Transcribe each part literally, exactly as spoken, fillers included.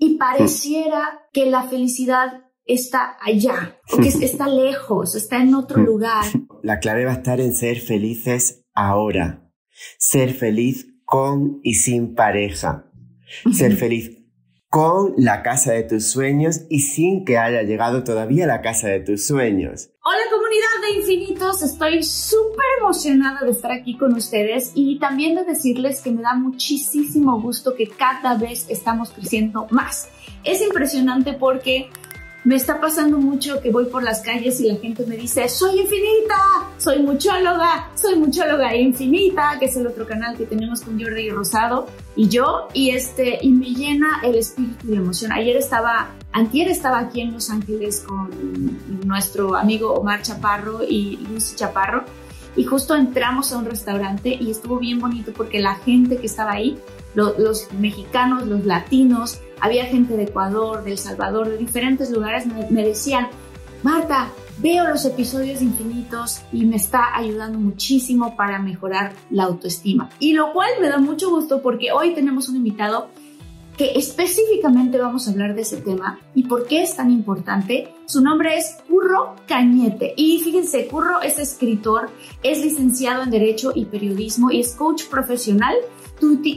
y pareciera que la felicidad está allá, porque está lejos, está en otro lugar. La clave va a estar en ser felices ahora, ser feliz con y sin pareja, ser feliz con la casa de tus sueños y sin que haya llegado todavía a la casa de tus sueños. Hola comunidad de Infinitos, estoy súper emocionada de estar aquí con ustedes y también de decirles que me da muchísimo gusto que cada vez estamos creciendo más. Es impresionante porque me está pasando mucho que voy por las calles y la gente me dice soy infinita, soy muchóloga, soy muchóloga infinita, que es el otro canal que tenemos con Jordi Rosado y yo, y este y me llena el espíritu de emoción. Ayer estaba, antier estaba aquí en Los Ángeles con nuestro amigo Omar Chaparro y Luis Chaparro y justo entramos a un restaurante y estuvo bien bonito porque la gente que estaba ahí, lo, los mexicanos, los latinos, había gente de Ecuador, de El Salvador, de diferentes lugares, me, me decían, Martha, veo los episodios Infinitos y me está ayudando muchísimo para mejorar la autoestima. Y lo cual me da mucho gusto porque hoy tenemos un invitado que específicamente vamos a hablar de ese tema y por qué es tan importante. Su nombre es Curro Cañete y fíjense, Curro es escritor, es licenciado en Derecho y Periodismo y es coach profesional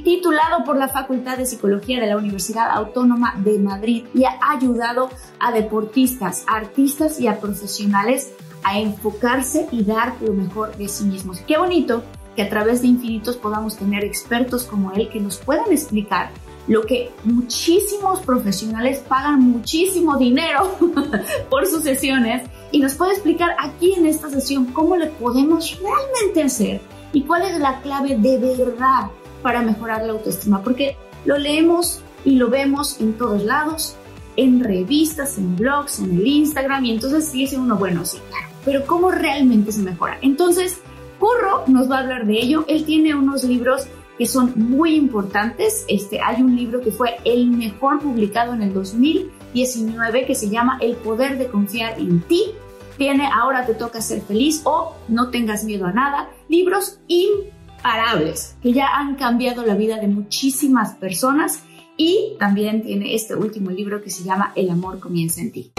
titulado por la Facultad de Psicología de la Universidad Autónoma de Madrid y ha ayudado a deportistas, a artistas y a profesionales a enfocarse y dar lo mejor de sí mismos. Qué bonito que a través de Infinitos podamos tener expertos como él que nos puedan explicar lo que muchísimos profesionales pagan muchísimo dinero por sus sesiones y nos puede explicar aquí en esta sesión cómo le podemos realmente hacer y cuál es la clave de verdad para mejorar la autoestima, porque lo leemos y lo vemos en todos lados, en revistas, en blogs, en el Instagram, y entonces dice uno, bueno, sí, claro, pero ¿cómo realmente se mejora? Entonces, Curro nos va a hablar de ello. Él tiene unos libros que son muy importantes. Este, hay un libro que fue el mejor publicado en el dos mil diecinueve que se llama El Poder de Confiar en Ti. Tiene Ahora te toca ser feliz o No tengas miedo a nada. Libros importantes que ya han cambiado la vida de muchísimas personas y también tiene este último libro que se llama El amor comienza en ti.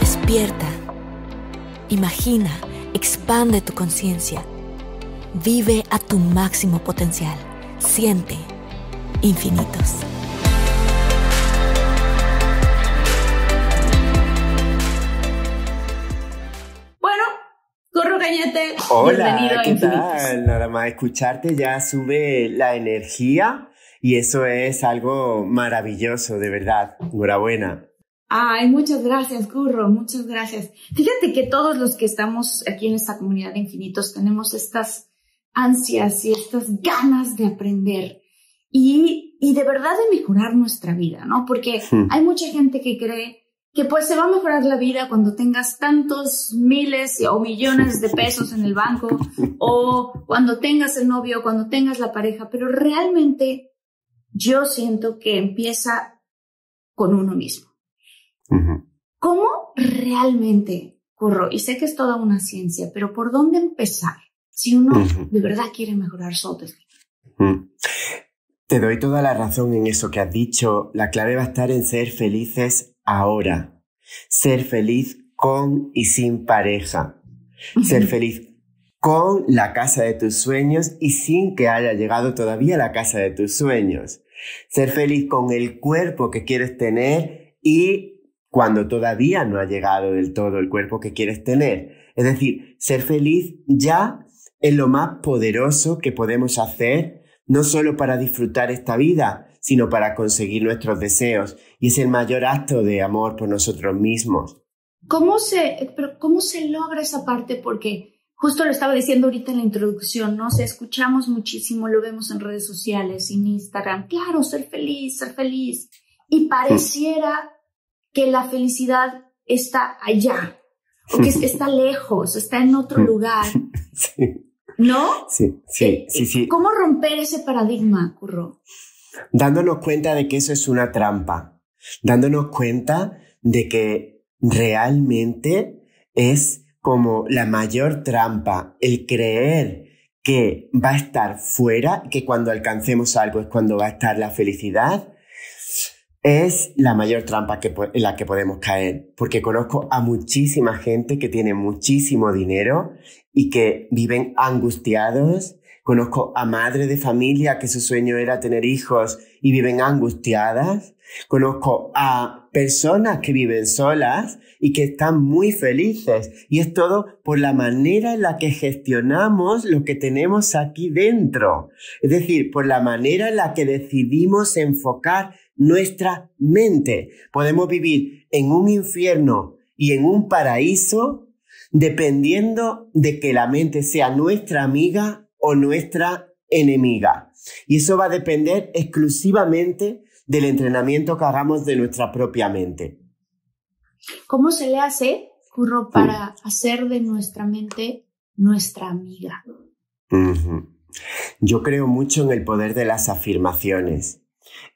Despierta, imagina, expande tu conciencia, vive a tu máximo potencial, siente infinitos. Cañete. Hola, ¿qué tal? Nada más escucharte ya sube la energía y eso es algo maravilloso, de verdad. Enhorabuena. Ay, muchas gracias, Curro, muchas gracias. Fíjate que todos los que estamos aquí en esta comunidad de Infinitos tenemos estas ansias y estas ganas de aprender y, y de verdad de mejorar nuestra vida, ¿no? Porque hmm. hay mucha gente que cree que pues se va a mejorar la vida cuando tengas tantos miles o millones de pesos en el banco o cuando tengas el novio, cuando tengas la pareja, pero realmente yo siento que empieza con uno mismo. Uh-huh. ¿Cómo realmente, Curro? Y sé que es toda una ciencia, pero ¿por dónde empezar si uno uh-huh. de verdad quiere mejorar su autoestima? Uh-huh. Te doy toda la razón en eso que has dicho. La clave va a estar en ser felices ahora, ser feliz con y sin pareja, ser feliz con la casa de tus sueños y sin que haya llegado todavía a la casa de tus sueños, ser feliz con el cuerpo que quieres tener y cuando todavía no ha llegado del todo el cuerpo que quieres tener. Es decir, ser feliz ya es lo más poderoso que podemos hacer, no solo para disfrutar esta vida, sino para conseguir nuestros deseos. Y es el mayor acto de amor por nosotros mismos. ¿Cómo se, pero cómo se logra esa parte? Porque justo lo estaba diciendo ahorita en la introducción, ¿no? O sea, escuchamos muchísimo, lo vemos en redes sociales, en Instagram. Claro, ser feliz, ser feliz. Y pareciera que la felicidad está allá, o que está lejos, está en otro lugar. Sí. ¿No? Sí, sí, sí, sí. ¿Cómo romper ese paradigma, Curro? Dándonos cuenta de que eso es una trampa, dándonos cuenta de que realmente es como la mayor trampa, el creer que va a estar fuera, que cuando alcancemos algo es cuando va a estar la felicidad, es la mayor trampa que, en la que podemos caer. Porque conozco a muchísima gente que tiene muchísimo dinero y que viven angustiados. Conozco a madres de familia que su sueño era tener hijos y viven angustiadas. Conozco a personas que viven solas y que están muy felices. Y es todo por la manera en la que gestionamos lo que tenemos aquí dentro. Es decir, por la manera en la que decidimos enfocar nuestra mente. Podemos vivir en un infierno y en un paraíso dependiendo de que la mente sea nuestra amiga o nuestra enemiga. Y eso va a depender exclusivamente del entrenamiento que hagamos de nuestra propia mente. ¿Cómo se le hace, Curro, para mm. hacer de nuestra mente nuestra amiga? Mm-hmm. Yo creo mucho en el poder de las afirmaciones,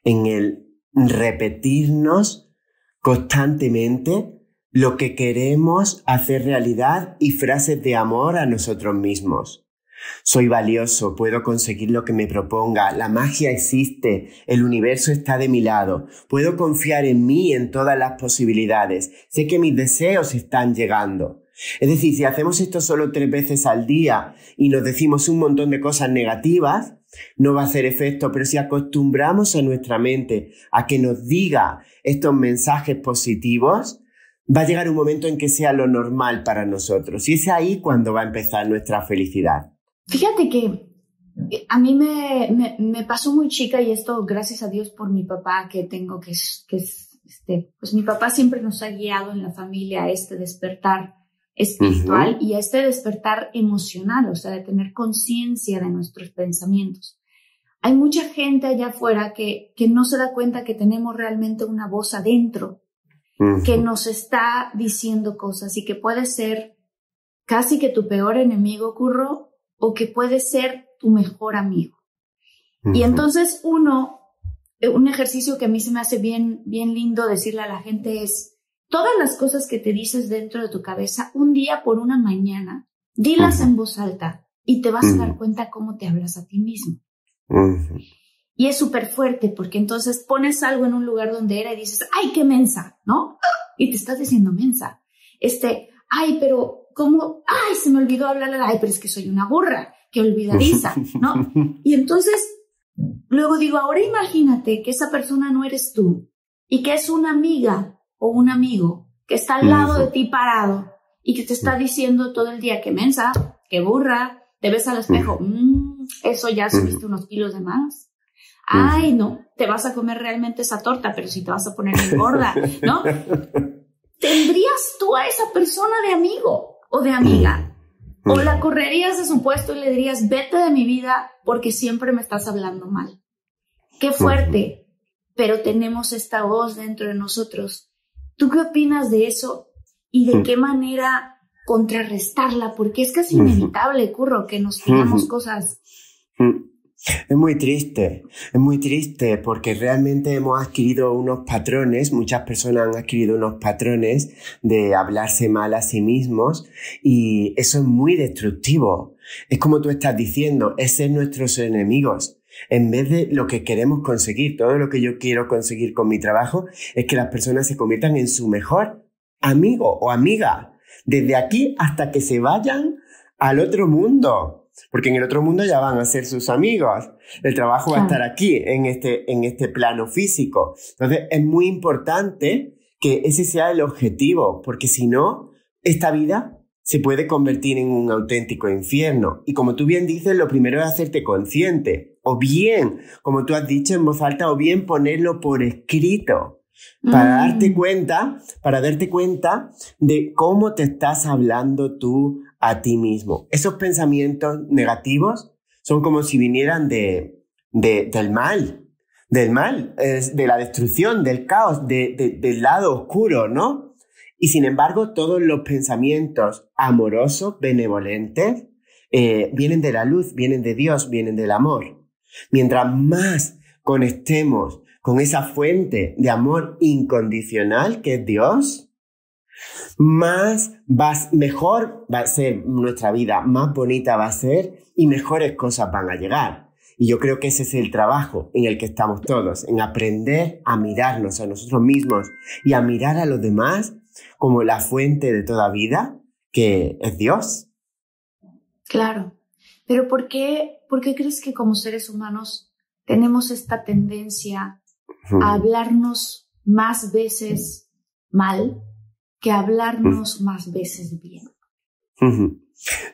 en el repetirnos constantemente lo que queremos hacer realidad y frases de amor a nosotros mismos. Soy valioso, puedo conseguir lo que me proponga, la magia existe, el universo está de mi lado, puedo confiar en mí en todas las posibilidades, sé que mis deseos están llegando. Es decir, si hacemos esto solo tres veces al día y nos decimos un montón de cosas negativas, no va a hacer efecto, pero si acostumbramos a nuestra mente a que nos diga estos mensajes positivos, va a llegar un momento en que sea lo normal para nosotros y es ahí cuando va a empezar nuestra felicidad. Fíjate que a mí me, me, me pasó muy chica y esto gracias a Dios por mi papá que tengo, que es, que es, este, pues mi papá siempre nos ha guiado en la familia a este despertar espiritual uh-huh. y a este despertar emocional, o sea, de tener conciencia de nuestros pensamientos. Hay mucha gente allá afuera que, que no se da cuenta que tenemos realmente una voz adentro uh-huh. que nos está diciendo cosas y que puede ser casi que tu peor enemigo, Curro, o que puede ser tu mejor amigo. Uh-huh. Y entonces uno, un ejercicio que a mí se me hace bien, bien lindo decirle a la gente es, todas las cosas que te dices dentro de tu cabeza, un día por una mañana, dilas uh-huh. en voz alta y te vas uh-huh. a dar cuenta cómo te hablas a ti mismo. Uh-huh. Y es súper fuerte porque entonces pones algo en un lugar donde era y dices, ¡ay, qué mensa! ¿No? Y te estás diciendo mensa. Este, ¡ay, pero... como, ay, se me olvidó hablar, ay, pero es que soy una burra, que olvidadiza, ¿no? Y entonces, luego digo, ahora imagínate que esa persona no eres tú y que es una amiga o un amigo que está al lado de ti parado y que te está diciendo todo el día, qué mensa, qué burra, te ves al espejo, mmm, eso ya subiste unos kilos de más. Ay, no, te vas a comer realmente esa torta, pero si te vas a poner gorda, ¿no? ¿Tendrías tú a esa persona de amigo o de amiga? Mm. ¿O la correrías de su puesto y le dirías, vete de mi vida porque siempre me estás hablando mal? ¡Qué fuerte! Mm. Pero tenemos esta voz dentro de nosotros. ¿Tú qué opinas de eso? ¿Y de mm. qué manera contrarrestarla? Porque es casi inevitable, Curro, que nos digamos mm. cosas... Mm. Es muy triste, es muy triste porque realmente hemos adquirido unos patrones, muchas personas han adquirido unos patrones de hablarse mal a sí mismos y eso es muy destructivo. Es como tú estás diciendo, es ser nuestros enemigos. En vez de lo que queremos conseguir, todo lo que yo quiero conseguir con mi trabajo es que las personas se conviertan en su mejor amigo o amiga, desde aquí hasta que se vayan al otro mundo. Porque en el otro mundo ya van a ser sus amigos. El trabajo claro. va a estar aquí, en este, en este plano físico. Entonces, es muy importante que ese sea el objetivo, porque si no, esta vida se puede convertir en un auténtico infierno. Y como tú bien dices, lo primero es hacerte consciente. O bien, como tú has dicho en voz alta, o bien ponerlo por escrito. Para mm. darte cuenta, para darte cuenta de cómo te estás hablando tú a ti mismo. Esos pensamientos negativos son como si vinieran de, de, del mal, del mal, de la destrucción, del caos, de, de, del lado oscuro, ¿no? Y sin embargo, todos los pensamientos amorosos, benevolentes, eh, vienen de la luz, vienen de Dios, vienen del amor. Mientras más conectemos con esa fuente de amor incondicional que es Dios, más vas, mejor va a ser nuestra vida, más bonita va a ser y mejores cosas van a llegar. Y yo creo que ese es el trabajo en el que estamos todos, en aprender a mirarnos a nosotros mismos y a mirar a los demás como la fuente de toda vida, que es Dios. Claro, pero ¿por qué, por qué crees que como seres humanos tenemos esta tendencia a hablarnos más veces mal que hablarnos más veces bien?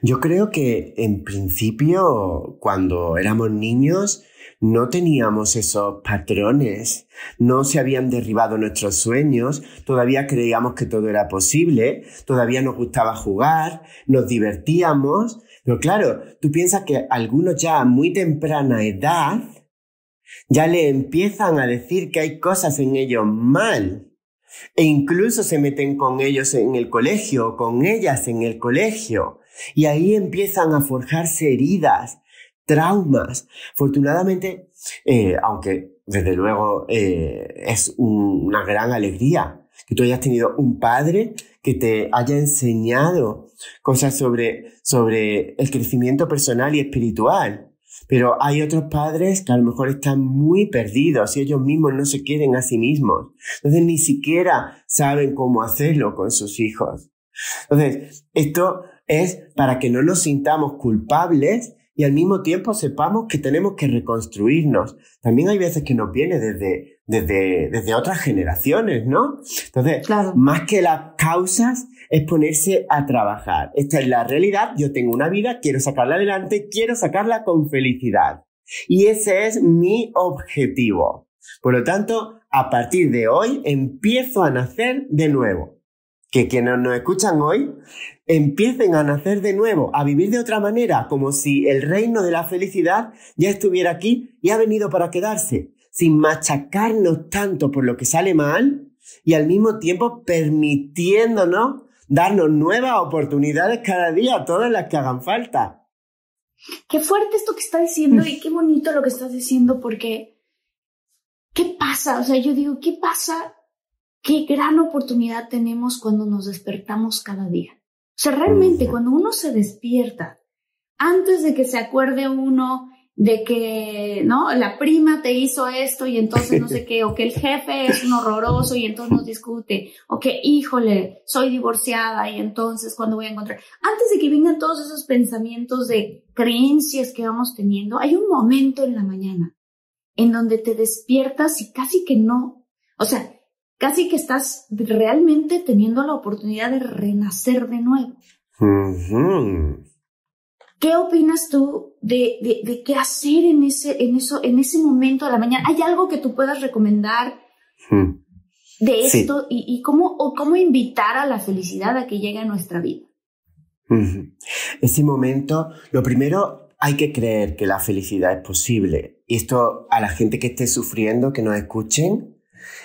Yo creo que en principio, cuando éramos niños, no teníamos esos patrones, no se habían derribado nuestros sueños, todavía creíamos que todo era posible, todavía nos gustaba jugar, nos divertíamos, pero claro, tú piensas que algunos ya a muy temprana edad ya le empiezan a decir que hay cosas en ellos mal. E incluso se meten con ellos en el colegio, con ellas en el colegio. Y ahí empiezan a forjarse heridas, traumas. Afortunadamente, eh, aunque desde luego eh, es un, una gran alegría que tú hayas tenido un padre que te haya enseñado cosas sobre, sobre el crecimiento personal y espiritual. Pero hay otros padres que a lo mejor están muy perdidos y ellos mismos no se quieren a sí mismos. Entonces ni siquiera saben cómo hacerlo con sus hijos. Entonces esto es para que no nos sintamos culpables y al mismo tiempo sepamos que tenemos que reconstruirnos. También hay veces que nos viene desde, desde, desde otras generaciones, ¿no? Entonces, claro, más que las causas es ponerse a trabajar. Esta es la realidad, yo tengo una vida, quiero sacarla adelante, quiero sacarla con felicidad. Y ese es mi objetivo. Por lo tanto, a partir de hoy empiezo a nacer de nuevo. Que quienes nos escuchan hoy empiecen a nacer de nuevo, a vivir de otra manera, como si el reino de la felicidad ya estuviera aquí y ha venido para quedarse, sin machacarnos tanto por lo que sale mal y al mismo tiempo permitiéndonos darnos nuevas oportunidades cada día, todas las que hagan falta. Qué fuerte esto que estás diciendo y qué bonito lo que estás diciendo, porque ¿qué pasa? O sea, yo digo, ¿qué pasa? Qué gran oportunidad tenemos cuando nos despertamos cada día. O sea, realmente cuando uno se despierta, antes de que se acuerde uno de que, ¿no?, la prima te hizo esto y entonces no sé qué, o que el jefe es un horroroso y entonces nos discute, o que, híjole, soy divorciada y entonces ¿cuándo voy a encontrar? Antes de que vengan todos esos pensamientos de creencias que vamos teniendo, hay un momento en la mañana en donde te despiertas y casi que no, o sea, casi que estás realmente teniendo la oportunidad de renacer de nuevo. Uh-huh. ¿Qué opinas tú de, de, de qué hacer en ese, en, eso, en ese momento de la mañana? ¿Hay algo que tú puedas recomendar uh-huh. de esto? Sí. ¿Y, y cómo, o cómo invitar a la felicidad a que llegue a nuestra vida? Uh-huh. Ese momento, lo primero, hay que creer que la felicidad es posible. Y esto a la gente que esté sufriendo, que nos escuchen,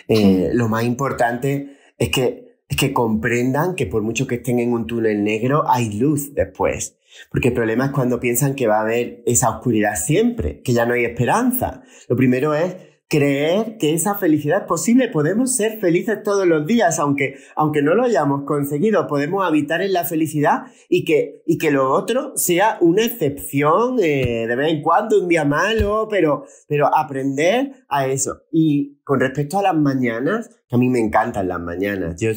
Eh, lo más importante es que, es que comprendan que por mucho que estén en un túnel negro, hay luz después. Porque el problema es cuando piensan que va a haber esa oscuridad siempre, que ya no hay esperanza. Lo primero es creer que esa felicidad es posible. Podemos ser felices todos los días, aunque, aunque no lo hayamos conseguido. Podemos habitar en la felicidad y que, y que lo otro sea una excepción, eh, de vez en cuando, un día malo, pero, pero aprender a eso. Y con respecto a las mañanas, que a mí me encantan las mañanas. Yo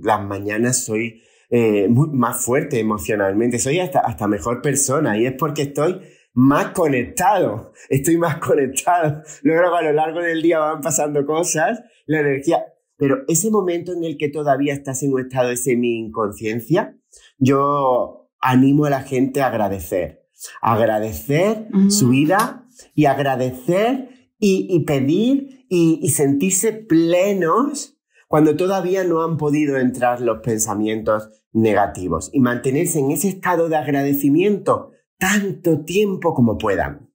las mañanas soy eh, muy, más fuerte emocionalmente, soy hasta, hasta mejor persona y es porque estoy más conectado, estoy más conectado. Luego a lo largo del día van pasando cosas, la energía. Pero ese momento en el que todavía estás en un estado de semi-inconsciencia, yo animo a la gente a agradecer. Agradecer uh-huh. su vida y agradecer y, y pedir y, y sentirse plenos cuando todavía no han podido entrar los pensamientos negativos. Y mantenerse en ese estado de agradecimiento tanto tiempo como puedan.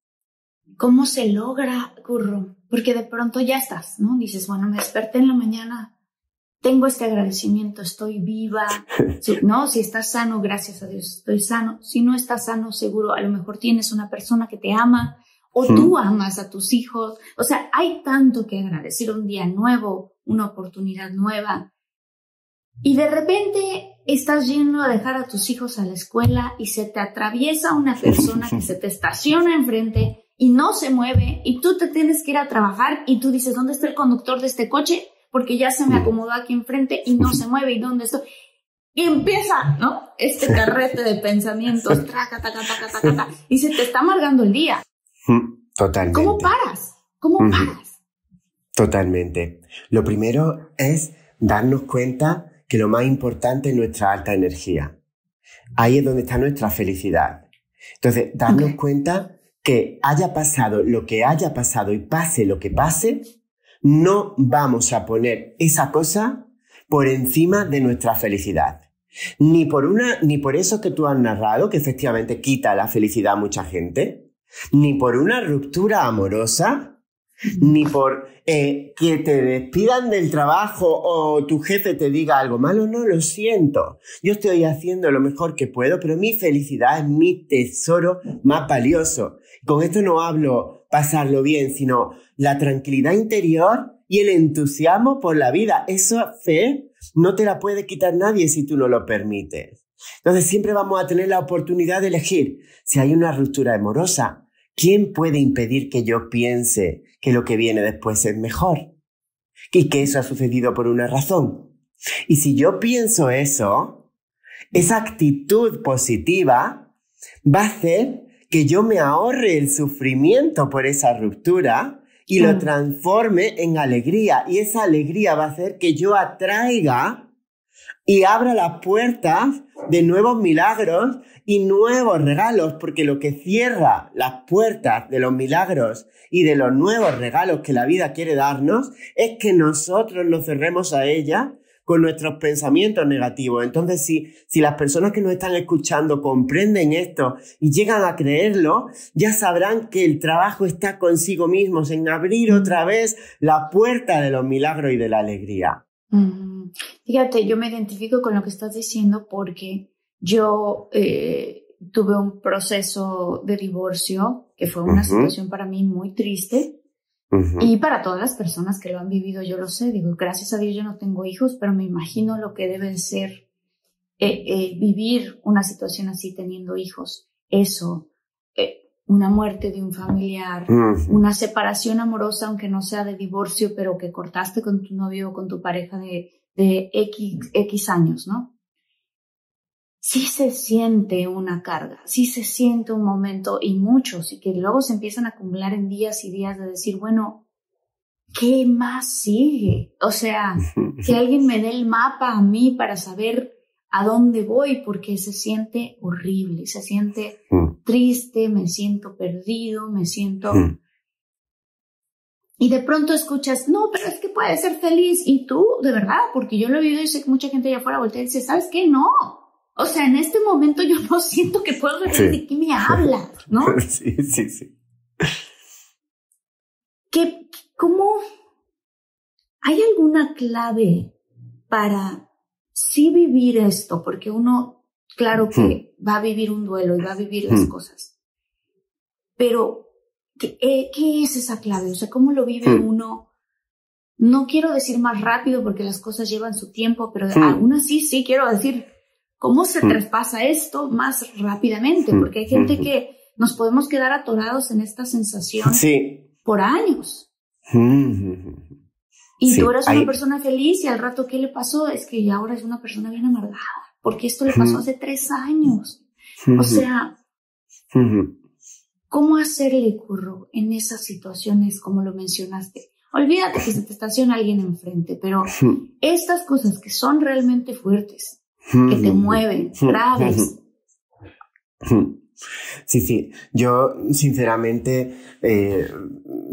¿Cómo se logra, Curro? Porque de pronto ya estás, ¿no? Dices, bueno, me desperté en la mañana, tengo este agradecimiento, estoy viva. Si, no, si estás sano, gracias a Dios, estoy sano. Si no estás sano, seguro, a lo mejor tienes una persona que te ama o sí. tú amas a tus hijos. O sea, hay tanto que agradecer, un día nuevo, una oportunidad nueva. Y de repente estás yendo a dejar a tus hijos a la escuela y se te atraviesa una persona que se te estaciona enfrente y no se mueve y tú te tienes que ir a trabajar y tú dices, ¿dónde está el conductor de este coche? Porque ya se me acomodó aquí enfrente y no se mueve. ¿Y dónde estoy? Y empieza, ¿no? Este carrete de pensamientos, traca, taca, taca, taca, taca, y se te está amargando el día. Totalmente. ¿Cómo paras? ¿Cómo uh-huh. paras? Totalmente. Lo primero es darnos cuenta que lo más importante es nuestra alta energía. Ahí es donde está nuestra felicidad. Entonces, darnos okay. cuenta que haya pasado lo que haya pasado y pase lo que pase, no vamos a poner esa cosa por encima de nuestra felicidad. Ni por una, ni por eso que tú has narrado, que efectivamente quita la felicidad a mucha gente, ni por una ruptura amorosa, ni por eh, que te despidan del trabajo o tu jefe te diga algo malo. No, lo siento. Yo estoy haciendo lo mejor que puedo, pero mi felicidad es mi tesoro más valioso. Con esto no hablo pasarlo bien, sino la tranquilidad interior y el entusiasmo por la vida. Esa fe no te la puede quitar nadie si tú no lo permites. Entonces siempre vamos a tener la oportunidad de elegir. Si hay una ruptura amorosa, ¿quién puede impedir que yo piense que lo que viene después es mejor? Y que eso ha sucedido por una razón. Y si yo pienso eso, esa actitud positiva va a hacer que yo me ahorre el sufrimiento por esa ruptura y lo transforme en alegría. Y esa alegría va a hacer que yo atraiga y abra las puertas de nuevos milagros y nuevos regalos, porque lo que cierra las puertas de los milagros y de los nuevos regalos que la vida quiere darnos es que nosotros nos cerremos a ella con nuestros pensamientos negativos. Entonces, si, si las personas que nos están escuchando comprenden esto y llegan a creerlo, ya sabrán que el trabajo está consigo mismos, en abrir otra vez la puerta de los milagros y de la alegría. Mm, fíjate, yo me identifico con lo que estás diciendo porque yo eh, tuve un proceso de divorcio que fue una uh-huh. situación para mí muy triste uh-huh. y para todas las personas que lo han vivido, yo lo sé. Digo, gracias a Dios yo no tengo hijos, pero me imagino lo que debe ser eh, eh, vivir una situación así teniendo hijos. Eso, eh, una muerte de un familiar, uh-huh. una separación amorosa, aunque no sea de divorcio, pero que cortaste con tu novio o con tu pareja de, de X, X años, ¿no? Sí se siente una carga, sí se siente un momento, y muchos, y que luego se empiezan a acumular en días y días de decir, bueno, ¿qué más sigue? O sea, que alguien me dé el mapa a mí para saber a dónde voy, porque se siente horrible, se siente mm. triste, me siento perdido, me siento... Mm. Y de pronto escuchas, no, pero es que puedes ser feliz. Y tú, de verdad, porque yo lo he vivido y sé que mucha gente allá afuera voltea y dice, ¿sabes qué? No. O sea, en este momento yo no siento que puedo decir, sí. ¿de qué me hablas? ¿No? Sí, sí, sí. ¿Qué, cómo, hay alguna clave para... sí vivir esto, porque uno, claro que hmm. va a vivir un duelo y va a vivir las hmm. cosas, pero ¿qué, ¿qué es esa clave? O sea, ¿cómo lo vive hmm. uno? No quiero decir más rápido porque las cosas llevan su tiempo, pero hmm. aún así sí quiero decir, ¿cómo se hmm. traspasa esto más rápidamente? Porque hay gente hmm. que nos podemos quedar atorados en esta sensación sí. por años. Hmm. Y sí, tú eras hay... una persona feliz y al rato, ¿qué le pasó? Es que ahora es una persona bien amargada, porque esto le pasó hace tres años. O sea, ¿cómo hacerle, Curro, en esas situaciones como lo mencionaste? Olvídate que se te estaciona alguien enfrente, pero estas cosas que son realmente fuertes, que te mueven, graves. Sí, sí. Yo, sinceramente, eh,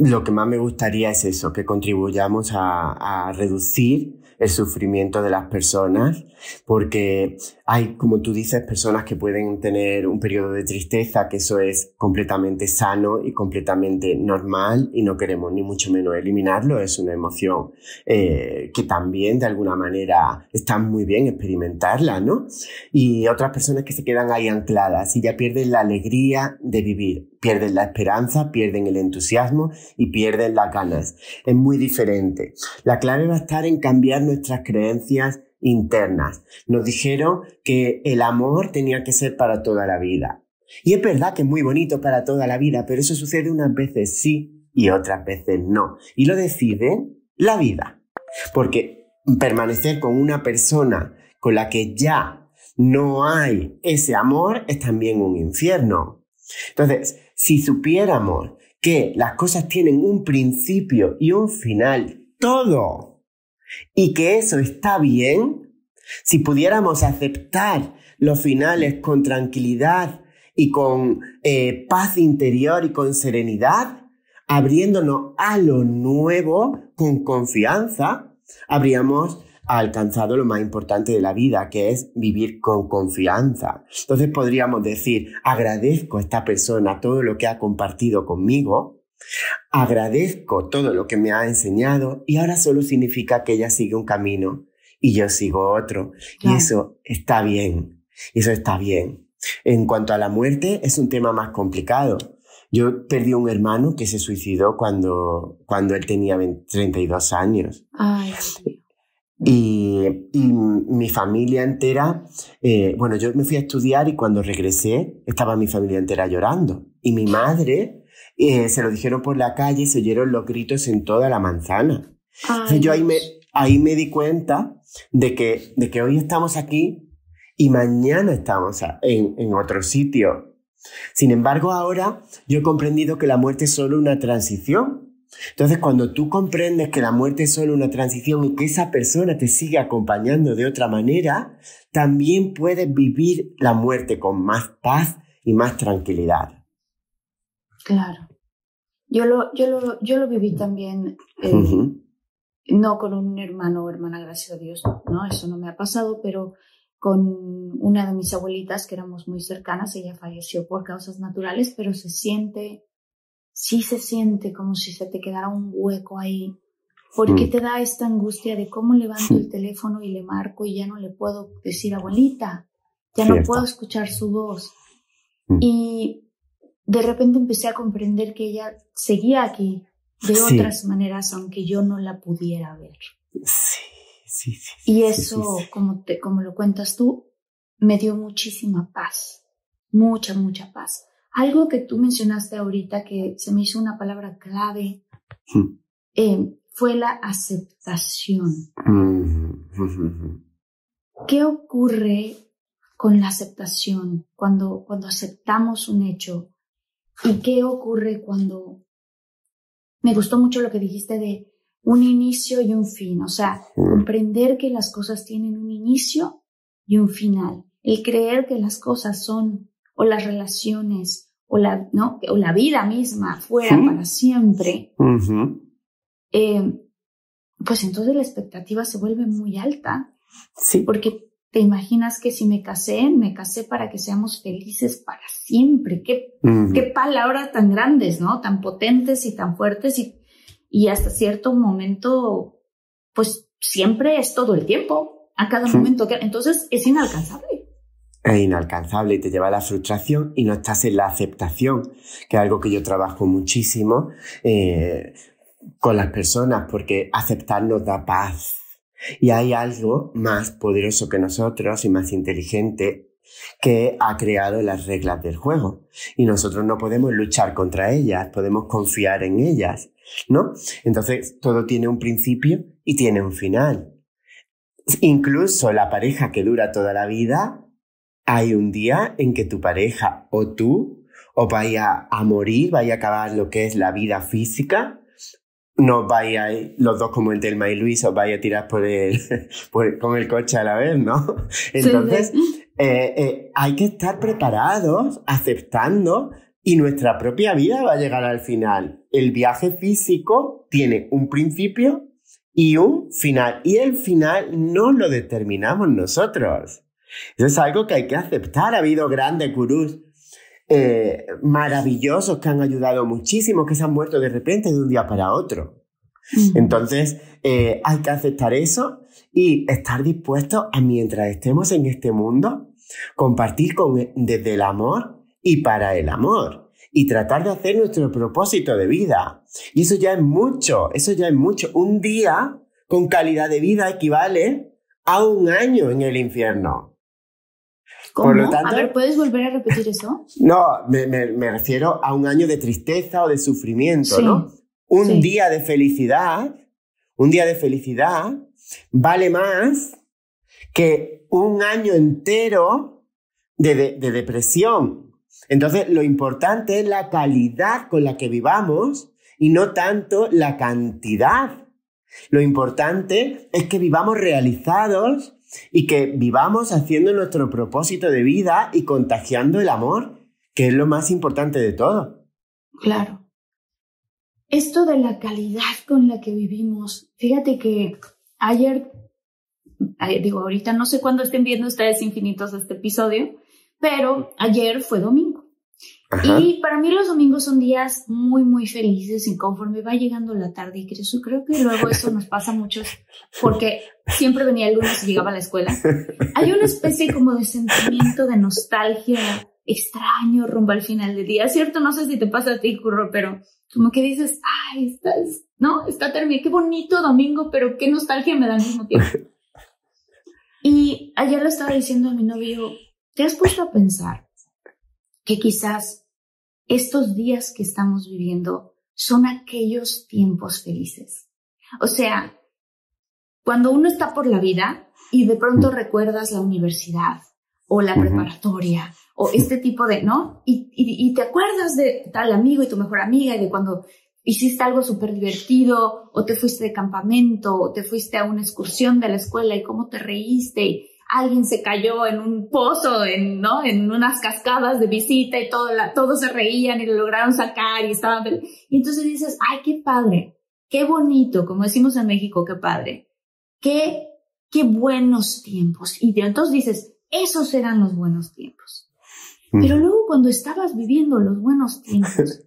lo que más me gustaría es eso, que contribuyamos a, a reducir el sufrimiento de las personas, porque hay, como tú dices, personas que pueden tener un periodo de tristeza, que eso es completamente sano y completamente normal y no queremos ni mucho menos eliminarlo. Es una emoción eh, que también, de alguna manera, está muy bien experimentarla, ¿no? Y otras personas que se quedan ahí ancladas y ya pierden la alegría de vivir, pierden la esperanza, pierden el entusiasmo y pierden las ganas. Es muy diferente. La clave va a estar en cambiar nuestras creencias internas. Nos dijeron que el amor tenía que ser para toda la vida. Y es verdad que es muy bonito para toda la vida, pero eso sucede unas veces sí y otras veces no. Y lo decide la vida. Porque permanecer con una persona con la que ya no hay ese amor es también un infierno. Entonces, si supiéramos que las cosas tienen un principio y un final, todo, y que eso está bien, si pudiéramos aceptar los finales con tranquilidad y con eh, paz interior y con serenidad, abriéndonos a lo nuevo con confianza, habríamos alcanzado lo más importante de la vida, que es vivir con confianza. Entonces podríamos decir, agradezco a esta persona todo lo que ha compartido conmigo, agradezco todo lo que me ha enseñado y ahora solo significa que ella sigue un camino y yo sigo otro. Claro. Y eso está bien, eso está bien. En cuanto a la muerte, es un tema más complicado. Yo perdí un hermano que se suicidó cuando, cuando él tenía treinta y dos años. Ay, y, y mi familia entera, eh, bueno, yo me fui a estudiar y cuando regresé estaba mi familia entera llorando. Y mi madre, eh, se lo dijeron por la calle y se oyeron los gritos en toda la manzana. Ay. Entonces yo ahí me, ahí me di cuenta de que, de que hoy estamos aquí y mañana estamos en, en otro sitio. Sin embargo, ahora yo he comprendido que la muerte es solo una transición. Entonces, cuando tú comprendes que la muerte es solo una transición y que esa persona te sigue acompañando de otra manera, también puedes vivir la muerte con más paz y más tranquilidad. Claro. Yo lo, yo lo, yo lo viví también, eh, uh-huh. no con un hermano o hermana, gracias a Dios, no, eso no me ha pasado, pero con una de mis abuelitas que éramos muy cercanas, ella falleció por causas naturales, pero se siente, sí se siente como si se te quedara un hueco ahí, porque mm. te da esta angustia de cómo levanto el teléfono y le marco y ya no le puedo decir abuelita, ya Cierto. no puedo escuchar su voz. Mm. Y de repente empecé a comprender que ella seguía aquí de sí. otras maneras, aunque yo no la pudiera ver. Sí. Sí, sí, sí, y eso, sí, sí. Como, te, como lo cuentas tú, me dio muchísima paz, mucha, mucha paz. Algo que tú mencionaste ahorita que se me hizo una palabra clave mm. eh, fue la aceptación. Mm-hmm. ¿Qué ocurre con la aceptación cuando, cuando aceptamos un hecho? ¿Y qué ocurre cuando...? Me gustó mucho lo que dijiste de un inicio y un fin, o sea, comprender que las cosas tienen un inicio y un final. El creer que las cosas son, o las relaciones, o la, ¿no? o la vida misma fuera ¿Sí? para siempre, uh-huh. eh, pues entonces la expectativa se vuelve muy alta. Sí. Porque te imaginas que si me casé, me casé para que seamos felices para siempre. Qué, uh-huh. qué palabras tan grandes, ¿no? Tan potentes y tan fuertes y Y hasta cierto momento, pues siempre es todo el tiempo, a cada sí. momento. Que, entonces es inalcanzable. Es inalcanzable y te lleva a la frustración y no estás en la aceptación, que es algo que yo trabajo muchísimo eh, con las personas, porque aceptar nos da paz. Y hay algo más poderoso que nosotros y más inteligente que ha creado las reglas del juego. Y nosotros no podemos luchar contra ellas, podemos confiar en ellas, ¿no? Entonces, todo tiene un principio y tiene un final. Incluso la pareja que dura toda la vida, hay un día en que tu pareja o tú os vaya a morir, vaya a acabar lo que es la vida física, no vaya los dos como el Telma y Luis, os vaya a tirar por el, por, con el coche a la vez, ¿no? Entonces, eh, eh, hay que estar preparados, aceptando. Y nuestra propia vida va a llegar al final. El viaje físico tiene un principio y un final. Y el final no lo determinamos nosotros. Eso es algo que hay que aceptar. Ha habido grandes gurús eh, maravillosos que han ayudado muchísimo, que se han muerto de repente de un día para otro. Entonces, eh, hay que aceptar eso y estar dispuestos a, mientras estemos en este mundo, compartir con, desde el amor y para el amor, y tratar de hacer nuestro propósito de vida. Y eso ya es mucho, eso ya es mucho. Un día con calidad de vida equivale a un año en el infierno. ¿Cómo? Por lo tanto, a ver, ¿puedes volver a repetir eso? No, me, me, me refiero a un año de tristeza o de sufrimiento, sí, ¿no? Un sí. día de felicidad, un día de felicidad vale más que un año entero de, de, de depresión. Entonces, lo importante es la calidad con la que vivamos y no tanto la cantidad. Lo importante es que vivamos realizados y que vivamos haciendo nuestro propósito de vida y contagiando el amor, que es lo más importante de todo. Claro. Esto de la calidad con la que vivimos, fíjate que ayer, digo ahorita, no sé cuándo estén viendo ustedes Infinitos este episodio, pero ayer fue domingo. Ajá. Y para mí los domingos son días muy, muy felices y conforme va llegando la tarde, y creo, creo que luego eso nos pasa a muchos, porque siempre venía el lunes y llegaba a la escuela. Hay una especie como de sentimiento de nostalgia extraño rumbo al final del día, ¿cierto? No sé si te pasa a ti, Curro, pero como que dices, ay, estás, no, está terminado, qué bonito domingo, pero qué nostalgia me da al mismo tiempo. Y ayer lo estaba diciendo a mi novio, ¿te has puesto a pensar que quizás estos días que estamos viviendo son aquellos tiempos felices? O sea, cuando uno está por la vida y de pronto recuerdas la universidad o la preparatoria o este tipo de, ¿no? Y, y, y te acuerdas de tal amigo y tu mejor amiga y de cuando hiciste algo súper divertido o te fuiste de campamento o te fuiste a una excursión de la escuela y cómo te reíste y alguien se cayó en un pozo, en, ¿no? en unas cascadas de visita y todo la, todos se reían y lo lograron sacar y estaban... Y entonces dices, ¡ay, qué padre! ¡Qué bonito! Como decimos en México, ¡qué padre! ¡Qué, qué buenos tiempos! Y entonces dices, esos eran los buenos tiempos. Pero luego cuando estabas viviendo los buenos tiempos,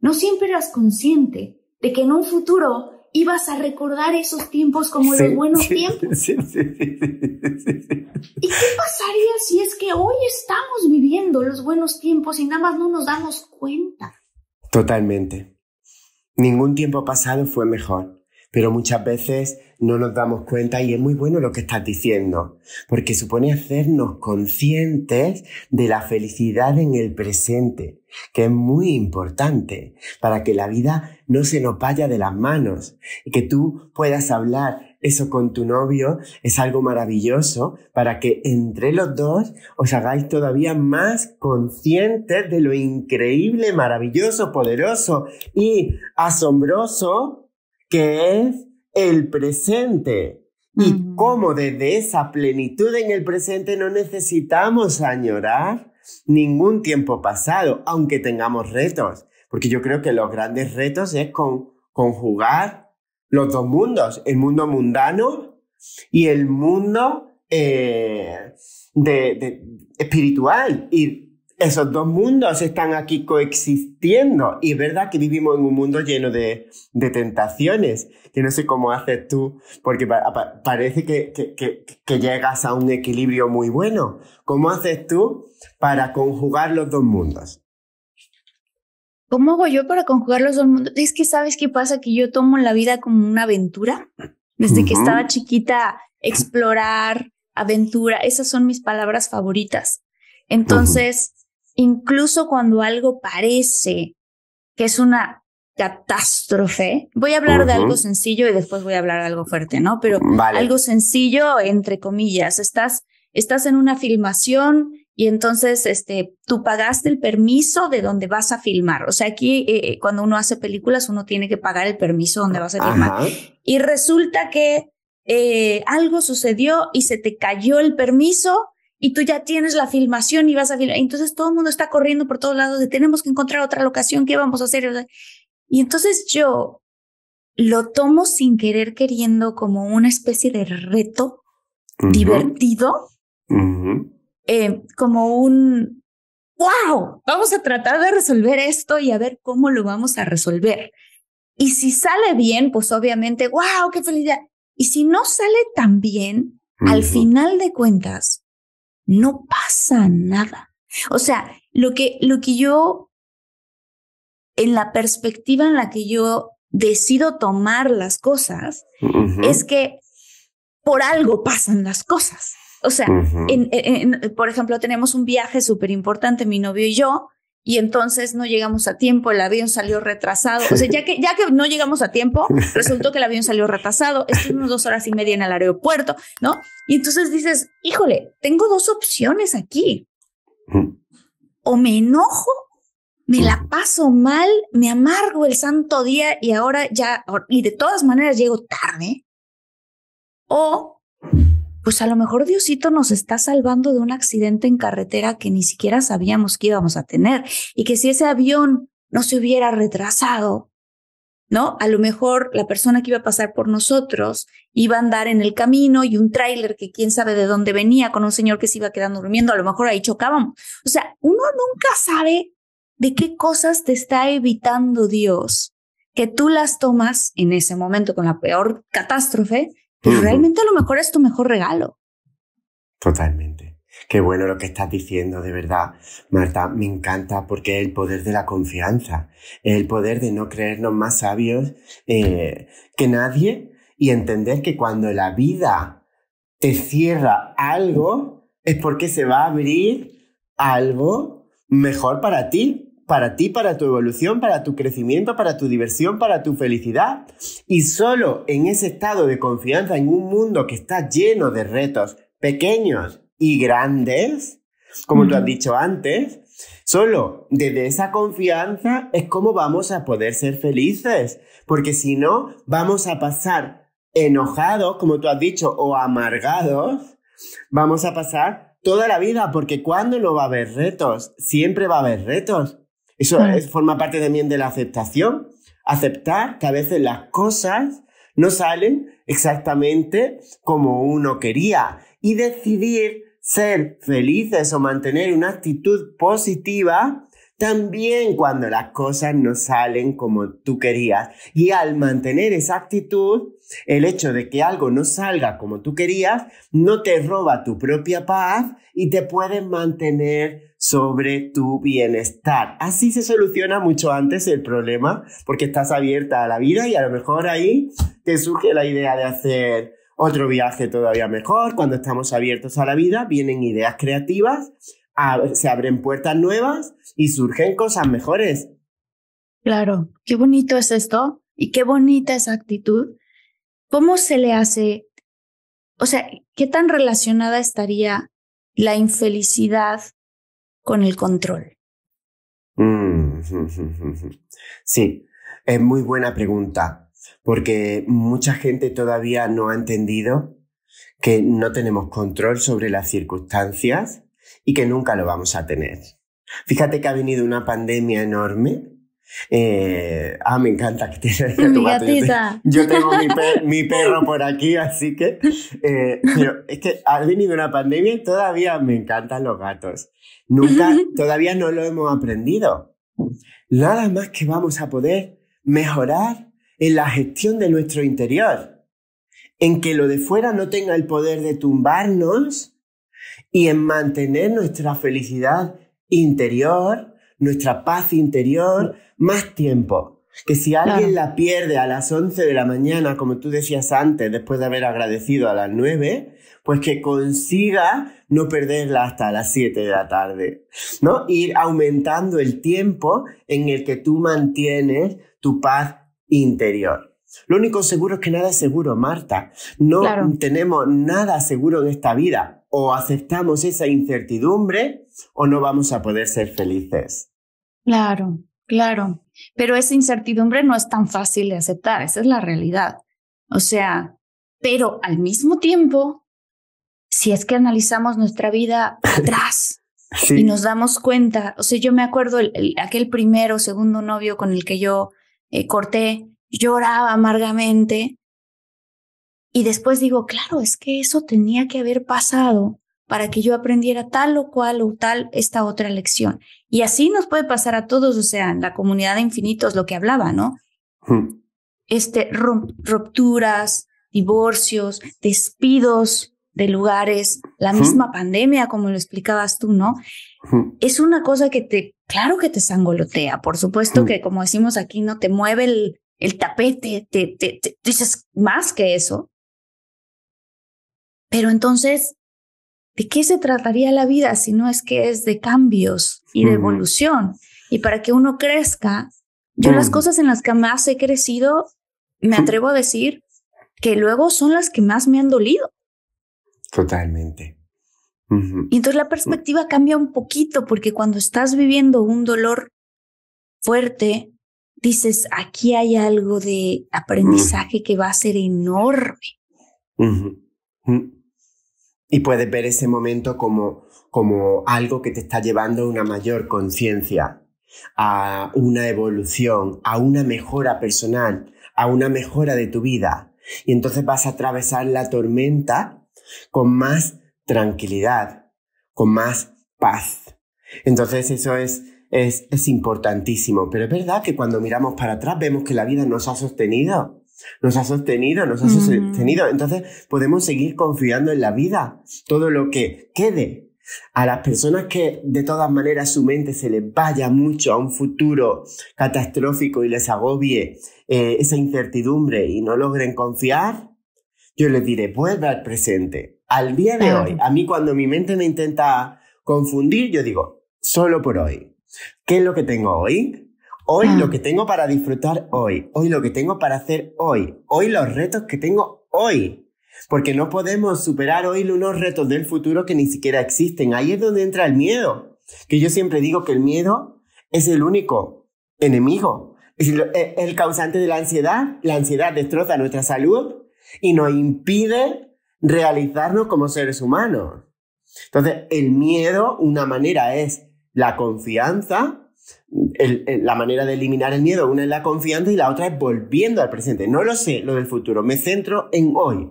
no siempre eras consciente de que en un futuro... ibas a recordar esos tiempos como sí, los buenos sí, tiempos. Sí, sí, sí, sí, sí, sí. ¿Y qué pasaría si es que hoy estamos viviendo los buenos tiempos y nada más no nos damos cuenta? Totalmente. Ningún tiempo pasado fue mejor, pero muchas veces no nos damos cuenta y es muy bueno lo que estás diciendo, porque supone hacernos conscientes de la felicidad en el presente, que es muy importante para que la vida no se nos vaya de las manos y que tú puedas hablar eso con tu novio es algo maravilloso para que entre los dos os hagáis todavía más conscientes de lo increíble, maravilloso, poderoso y asombroso que es el presente. Y mm-hmm. cómo desde esa plenitud en el presente no necesitamos añorar ningún tiempo pasado, aunque tengamos retos, porque yo creo que los grandes retos es con, conjugar los dos mundos, el mundo mundano y el mundo eh, de, de, espiritual, y esos dos mundos están aquí coexistiendo, y es verdad que vivimos en un mundo lleno de, de tentaciones, que no sé cómo haces tú, porque pa pa parece que, que, que, que llegas a un equilibrio muy bueno. ¿Cómo haces tú para conjugar los dos mundos? ¿Cómo hago yo para conjugar los dos mundos? Es que ¿sabes qué pasa? Que yo tomo la vida como una aventura. Desde uh-huh. que estaba chiquita, explorar, aventura, esas son mis palabras favoritas. Entonces... Uh-huh. Incluso cuando algo parece que es una catástrofe, voy a hablar uh-huh. de algo sencillo y después voy a hablar de algo fuerte, ¿no? Pero vale. algo sencillo, entre comillas, estás, estás en una filmación y entonces este, tú pagaste el permiso de donde vas a filmar. O sea, aquí eh, cuando uno hace películas, uno tiene que pagar el permiso donde vas a filmar. Ajá. Y resulta que eh, algo sucedió y se te cayó el permiso. Y tú ya tienes la filmación y vas a filmar. Entonces todo el mundo está corriendo por todos lados de tenemos que encontrar otra locación, ¿qué vamos a hacer? O sea, y entonces yo lo tomo sin querer queriendo como una especie de reto uh-huh. divertido, uh-huh. eh, como un ¡wow! Vamos a tratar de resolver esto y a ver cómo lo vamos a resolver. Y si sale bien, pues obviamente ¡wow! ¡Qué felicidad! Y si no sale tan bien, uh-huh. al final de cuentas, no pasa nada. O sea, lo que, lo que yo, en la perspectiva en la que yo decido tomar las cosas, uh-huh. es que por algo pasan las cosas. O sea, uh-huh. en, en, en, por ejemplo, tenemos un viaje súper importante, mi novio y yo, y entonces no llegamos a tiempo, el avión salió retrasado. O sea, ya que, ya que no llegamos a tiempo, resultó que el avión salió retrasado, estuvimos dos horas y media en el aeropuerto, ¿no? Y entonces dices, híjole, tengo dos opciones aquí. O me enojo, me la paso mal, me amargo el santo día y ahora ya, y de todas maneras llego tarde. O, pues a lo mejor Diosito nos está salvando de un accidente en carretera que ni siquiera sabíamos que íbamos a tener, y que si ese avión no se hubiera retrasado, ¿no? A lo mejor la persona que iba a pasar por nosotros iba a andar en el camino, y un tráiler que quién sabe de dónde venía con un señor que se iba quedando durmiendo, a lo mejor ahí chocábamos. O sea, uno nunca sabe de qué cosas te está evitando Dios, que tú las tomas en ese momento con la peor catástrofe, pero uh-huh. realmente a lo mejor es tu mejor regalo. Totalmente. Qué bueno lo que estás diciendo, de verdad, Martha, me encanta, porque es el poder de la confianza, es el poder de no creernos más sabios eh, que nadie, y entender que cuando la vida te cierra algo es porque se va a abrir algo mejor para ti, para ti, para tu evolución, para tu crecimiento, para tu diversión, para tu felicidad. Y solo en ese estado de confianza, en un mundo que está lleno de retos pequeños y grandes, como mm. tú has dicho antes, solo desde esa confianza es como vamos a poder ser felices, porque si no vamos a pasar enojados, como tú has dicho, o amargados, vamos a pasar toda la vida, porque ¿cuándo no va a haber retos? Siempre va a haber retos. Eso mm. es, forma parte también de la aceptación, aceptar que a veces las cosas no salen exactamente como uno quería, y decidir ser felices o mantener una actitud positiva también cuando las cosas no salen como tú querías. Y al mantener esa actitud, el hecho de que algo no salga como tú querías no te roba tu propia paz y te puedes mantener sobre tu bienestar. Así se soluciona mucho antes el problema, porque estás abierta a la vida, y a lo mejor ahí te surge la idea de hacer otro viaje todavía mejor. Cuando estamos abiertos a la vida, vienen ideas creativas, ab- se abren puertas nuevas y surgen cosas mejores. Claro, qué bonito es esto y qué bonita esa actitud. ¿Cómo se le hace? O sea, ¿qué tan relacionada estaría la infelicidad con el control? Mm. Sí, es muy buena pregunta. Porque mucha gente todavía no ha entendido que no tenemos control sobre las circunstancias y que nunca lo vamos a tener. Fíjate que ha venido una pandemia enorme. Eh, ah, me encanta que tienes a tu gato. Yo, te, yo tengo mi, per, mi perro por aquí, así que... Eh, pero es que ha venido una pandemia y todavía me encantan los gatos. Nunca, todavía no lo hemos aprendido. Nada más que vamos a poder mejorar en la gestión de nuestro interior, en que lo de fuera no tenga el poder de tumbarnos, y en mantener nuestra felicidad interior, nuestra paz interior, más tiempo. Que si alguien claro. la pierde a las once de la mañana, como tú decías antes, después de haber agradecido a las nueve, pues que consiga no perderla hasta las siete de la tarde, ¿no? Ir aumentando el tiempo en el que tú mantienes tu paz interior. Lo único seguro es que nada es seguro, Martha. No claro. tenemos nada seguro en esta vida. O aceptamos esa incertidumbre o no vamos a poder ser felices. Claro, claro. Pero esa incertidumbre no es tan fácil de aceptar. Esa es la realidad. O sea, pero al mismo tiempo, si es que analizamos nuestra vida atrás sí. y nos damos cuenta. O sea, yo me acuerdo el, el, aquel primero o segundo novio con el que yo Eh, corté, lloraba amargamente, y después digo, claro, es que eso tenía que haber pasado para que yo aprendiera tal o cual o tal esta otra lección. Y así nos puede pasar a todos, o sea, en la comunidad de Infinitos, lo que hablaba, ¿no? Hmm. Este, rom- rupturas, divorcios, despidos de lugares, la hmm. misma pandemia, como lo explicabas tú, ¿no? Hmm. Es una cosa que te... Claro que te sangolotea, por supuesto que, como decimos aquí, no te mueve el, el tapete, te, te, te, te dices más que eso. Pero entonces, ¿de qué se trataría la vida si no es que es de cambios y de evolución? Y para que uno crezca, yo las cosas en las que más he crecido, me atrevo a decir que luego son las que más me han dolido. Totalmente. Y entonces la perspectiva cambia un poquito, porque cuando estás viviendo un dolor fuerte, dices, aquí hay algo de aprendizaje que va a ser enorme. Y puedes ver ese momento como, como algo que te está llevando a una mayor conciencia, a una evolución, a una mejora personal, a una mejora de tu vida. Y entonces vas a atravesar la tormenta con más tranquilidad, con más paz. Entonces eso es, es, es importantísimo. Pero es verdad que cuando miramos para atrás vemos que la vida nos ha sostenido. Nos ha sostenido, nos ha uh-huh. sostenido. Entonces podemos seguir confiando en la vida. Todo lo que quede. A las personas que de todas maneras su mente se les vaya mucho a un futuro catastrófico y les agobie eh, esa incertidumbre y no logren confiar, yo les diré, vuelve al presente. Al día de hoy, a mí cuando mi mente me intenta confundir, yo digo, solo por hoy. ¿Qué es lo que tengo hoy? Hoy ah. lo que tengo para disfrutar hoy. Hoy lo que tengo para hacer hoy. Hoy los retos que tengo hoy. Porque no podemos superar hoy unos retos del futuro que ni siquiera existen. Ahí es donde entra el miedo. Que yo siempre digo que el miedo es el único enemigo. Es el, el causante de la ansiedad. La ansiedad destroza nuestra salud y nos impide realizarnos como seres humanos. Entonces, el miedo, una manera es la confianza, el, el, la manera de eliminar el miedo, una es la confianza y la otra es volviendo al presente. No lo sé, lo del futuro, me centro en hoy.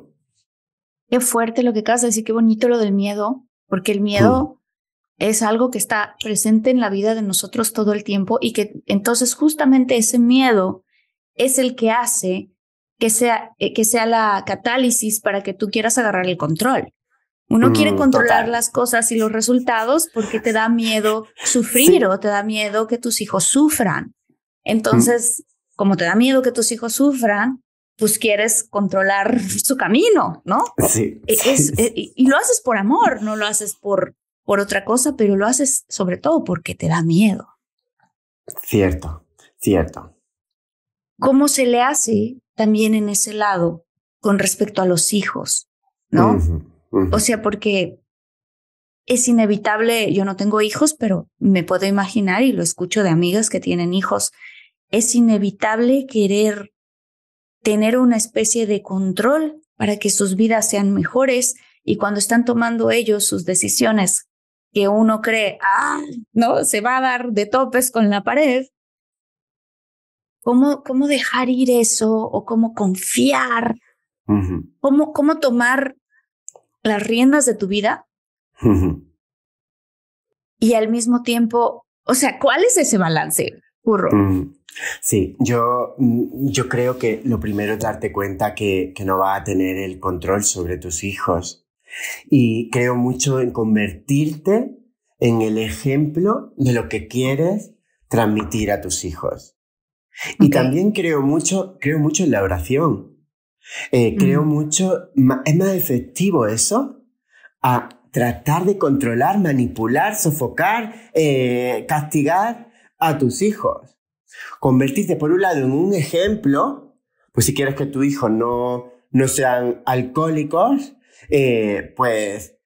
Qué fuerte lo que acabas de decir, qué bonito lo del miedo, porque el miedo mm. es algo que está presente en la vida de nosotros todo el tiempo y que entonces justamente ese miedo es el que hace que sea, que sea la catálisis para que tú quieras agarrar el control. Uno mm, quiere controlar total. las cosas y los resultados porque te da miedo sufrir sí. o te da miedo que tus hijos sufran. Entonces, mm. como te da miedo que tus hijos sufran, pues quieres controlar su camino, ¿no? Sí. Es, es, es, y lo haces por amor, no lo haces por, por otra cosa, pero lo haces sobre todo porque te da miedo. Cierto, cierto. ¿Cómo se le hace también en ese lado con respecto a los hijos, ¿no? Uh-huh, uh-huh. O sea, porque es inevitable, yo no tengo hijos, pero me puedo imaginar y lo escucho de amigas que tienen hijos, es inevitable querer tener una especie de control para que sus vidas sean mejores y cuando están tomando ellos sus decisiones que uno cree, ah, no, se va a dar de topes con la pared. ¿Cómo, ¿Cómo dejar ir eso? ¿O cómo confiar? Uh-huh. ¿Cómo, ¿Cómo tomar las riendas de tu vida? Uh-huh. Y al mismo tiempo, o sea, ¿cuál es ese balance, Curro? Uh-huh. Sí, yo, yo creo que lo primero es darte cuenta que, que no vas a tener el control sobre tus hijos. Y creo mucho en convertirte en el ejemplo de lo que quieres transmitir a tus hijos. Y okay. también creo mucho, creo mucho en la oración. Eh, mm. Creo mucho, es más efectivo eso, a tratar de controlar, manipular, sofocar, eh, castigar a tus hijos. Convertirte, por un lado, en un ejemplo, pues si quieres que tus hijos no, no sean alcohólicos, eh, pues...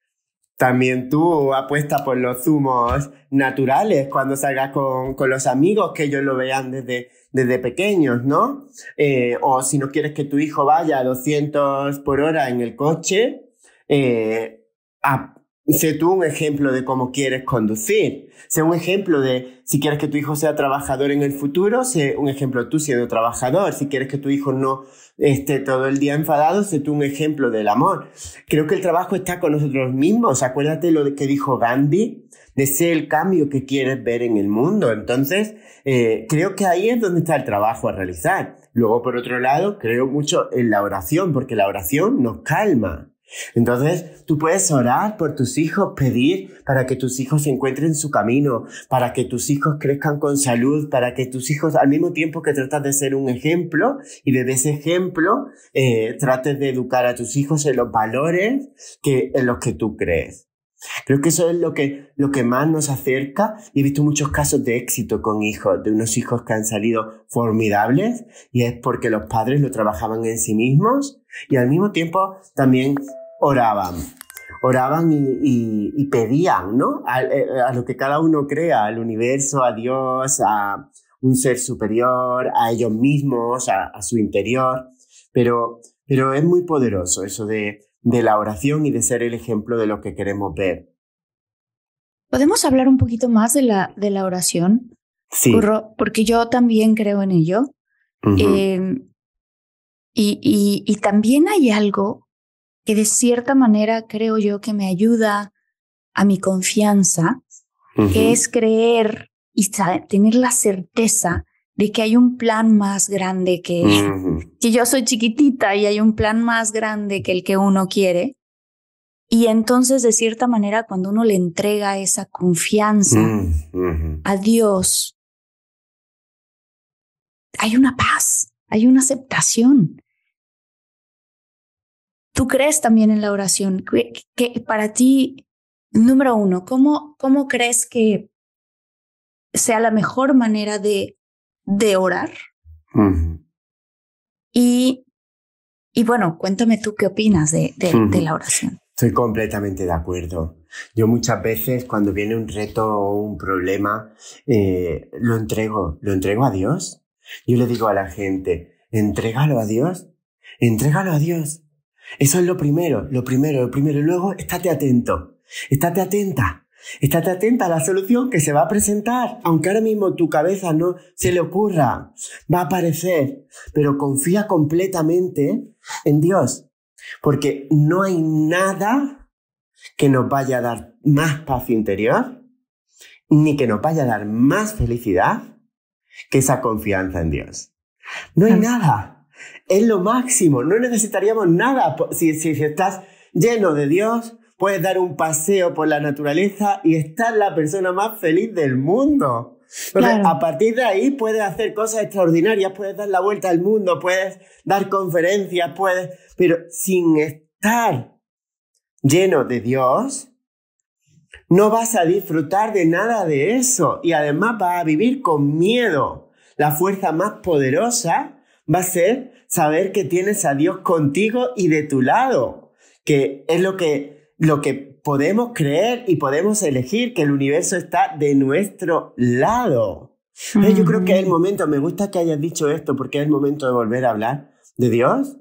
También tú apuestas por los zumos naturales cuando salgas con, con los amigos, que ellos lo vean desde, desde pequeños, ¿no? Eh, o si no quieres que tu hijo vaya a doscientos por hora en el coche, eh, a, sé tú un ejemplo de cómo quieres conducir. Sé un ejemplo de si quieres que tu hijo sea trabajador en el futuro, sé un ejemplo tú siendo trabajador. Si quieres que tu hijo no esté todo el día enfadado, sé tú un ejemplo del amor. Creo que el trabajo está con nosotros mismos. Acuérdate lo que dijo Gandhi, de ser el cambio que quieres ver en el mundo. Entonces, eh, creo que ahí es donde está el trabajo a realizar. Luego, por otro lado, creo mucho en la oración, porque la oración nos calma. Entonces, tú puedes orar por tus hijos, pedir para que tus hijos se encuentren su camino, para que tus hijos crezcan con salud, para que tus hijos, al mismo tiempo que tratas de ser un ejemplo y desde ese ejemplo eh, trates de educar a tus hijos en los valores que, en los que tú crees. Creo que eso es lo que, lo que más nos acerca, y he visto muchos casos de éxito con hijos, de unos hijos que han salido formidables, y es porque los padres lo trabajaban en sí mismos y al mismo tiempo también oraban, oraban y, y, y pedían, ¿no? A, a lo que cada uno crea, al universo, a Dios, a un ser superior, a ellos mismos, a, a su interior, pero, pero es muy poderoso eso de... de la oración y de ser el ejemplo de lo que queremos ver. ¿Podemos hablar un poquito más de la, de la oración? Sí. Curro, porque yo también creo en ello. Uh-huh. eh, y, y, y también hay algo que de cierta manera creo yo que me ayuda a mi confianza, uh-huh. que es creer y tener la certeza de que hay un plan más grande que, uh-huh. que yo soy chiquitita y hay un plan más grande que el que uno quiere. Y entonces, de cierta manera, cuando uno le entrega esa confianza uh-huh. a Dios, hay una paz, hay una aceptación. Tú crees también en la oración. Que, que para ti, número uno, ¿cómo, cómo crees que sea la mejor manera de de orar? Uh-huh. y, y bueno, cuéntame tú qué opinas de, de, uh-huh. de la oración. Estoy completamente de acuerdo. Yo muchas veces cuando viene un reto o un problema, eh, lo entrego, lo entrego a Dios. Yo le digo a la gente, entrégalo a Dios, entrégalo a Dios. Eso es lo primero, lo primero, lo primero. Luego, estate atento, estate atenta. Estate atenta a la solución que se va a presentar, aunque ahora mismo tu cabeza no se le ocurra, va a aparecer, pero confía completamente en Dios, porque no hay nada que nos vaya a dar más paz interior, ni que nos vaya a dar más felicidad que esa confianza en Dios. No hay nada, es lo máximo, no necesitaríamos nada si, si estás lleno de Dios. Puedes dar un paseo por la naturaleza y estar la persona más feliz del mundo. Entonces, claro. A partir de ahí puedes hacer cosas extraordinarias, puedes dar la vuelta al mundo, puedes dar conferencias, puedes... Pero sin estar lleno de Dios, no vas a disfrutar de nada de eso. Y además vas a vivir con miedo. La fuerza más poderosa va a ser saber que tienes a Dios contigo y de tu lado, que es lo que... lo que podemos creer y podemos elegir, que el universo está de nuestro lado. Mm. Yo creo que es el momento, me gusta que hayas dicho esto, porque es el momento de volver a hablar de Dios,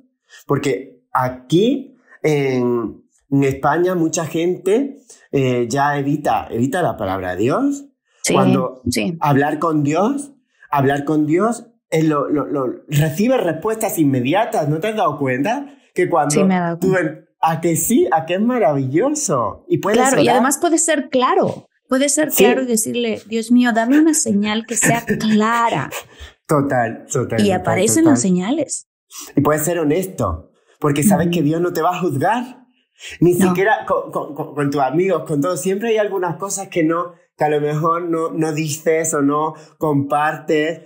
porque aquí en, en España mucha gente eh, ya evita, evita la palabra Dios. Sí, cuando sí. hablar con Dios, hablar con Dios es lo, lo, lo, recibe respuestas inmediatas, ¿no te has dado cuenta? Que cuando sí, me he dado cuenta. tú... ¿A que sí? ¿A que es maravilloso? Y puede claro, sonar... y además puede ser claro. Puede ser sí. claro y decirle, Dios mío, dame una señal que sea clara. Total, total. Y total, aparecen total. las señales. Y puede ser honesto, porque sabes mm. que Dios no te va a juzgar. Ni no. siquiera con, con, con, con tus amigos, con todo. Siempre hay algunas cosas que, no, que a lo mejor no, no dices o no compartes.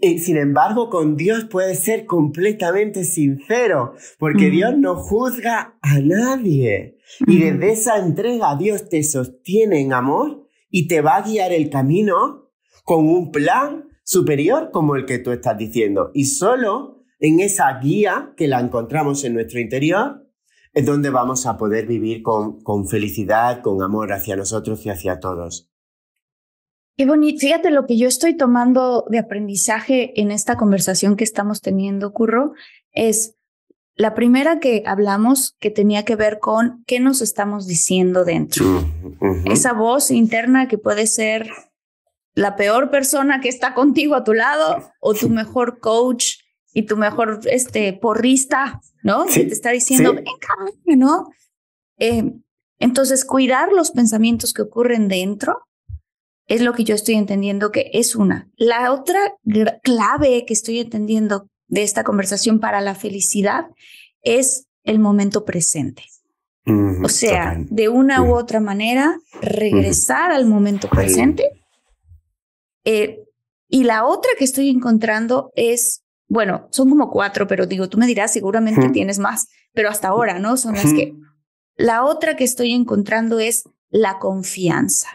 Y sin embargo, con Dios puedes ser completamente sincero, porque uh-huh. Dios no juzga a nadie. Uh-huh. Y desde esa entrega, Dios te sostiene en amor y te va a guiar el camino con un plan superior como el que tú estás diciendo. Y solo en esa guía que la encontramos en nuestro interior es donde vamos a poder vivir con, con felicidad, con amor hacia nosotros y hacia todos. Qué bonito. Fíjate lo que yo estoy tomando de aprendizaje en esta conversación que estamos teniendo, Curro, es la primera que hablamos que tenía que ver con qué nos estamos diciendo dentro. Uh-huh. Esa voz interna que puede ser la peor persona que está contigo a tu lado o tu mejor coach y tu mejor este, porrista, ¿no? Sí. Que te está diciendo, sí. venga, ¿no? Eh, entonces, cuidar los pensamientos que ocurren dentro es lo que yo estoy entendiendo que es una. La otra clave que estoy entendiendo de esta conversación para la felicidad es el momento presente. Mm, o sea, total. de una mm. u otra manera, regresar mm. al momento presente. Eh, y la otra que estoy encontrando es, bueno, son como cuatro, pero digo, tú me dirás, seguramente mm. tienes más, pero hasta ahora, ¿no? Son las mm. que... La otra que estoy encontrando es la confianza.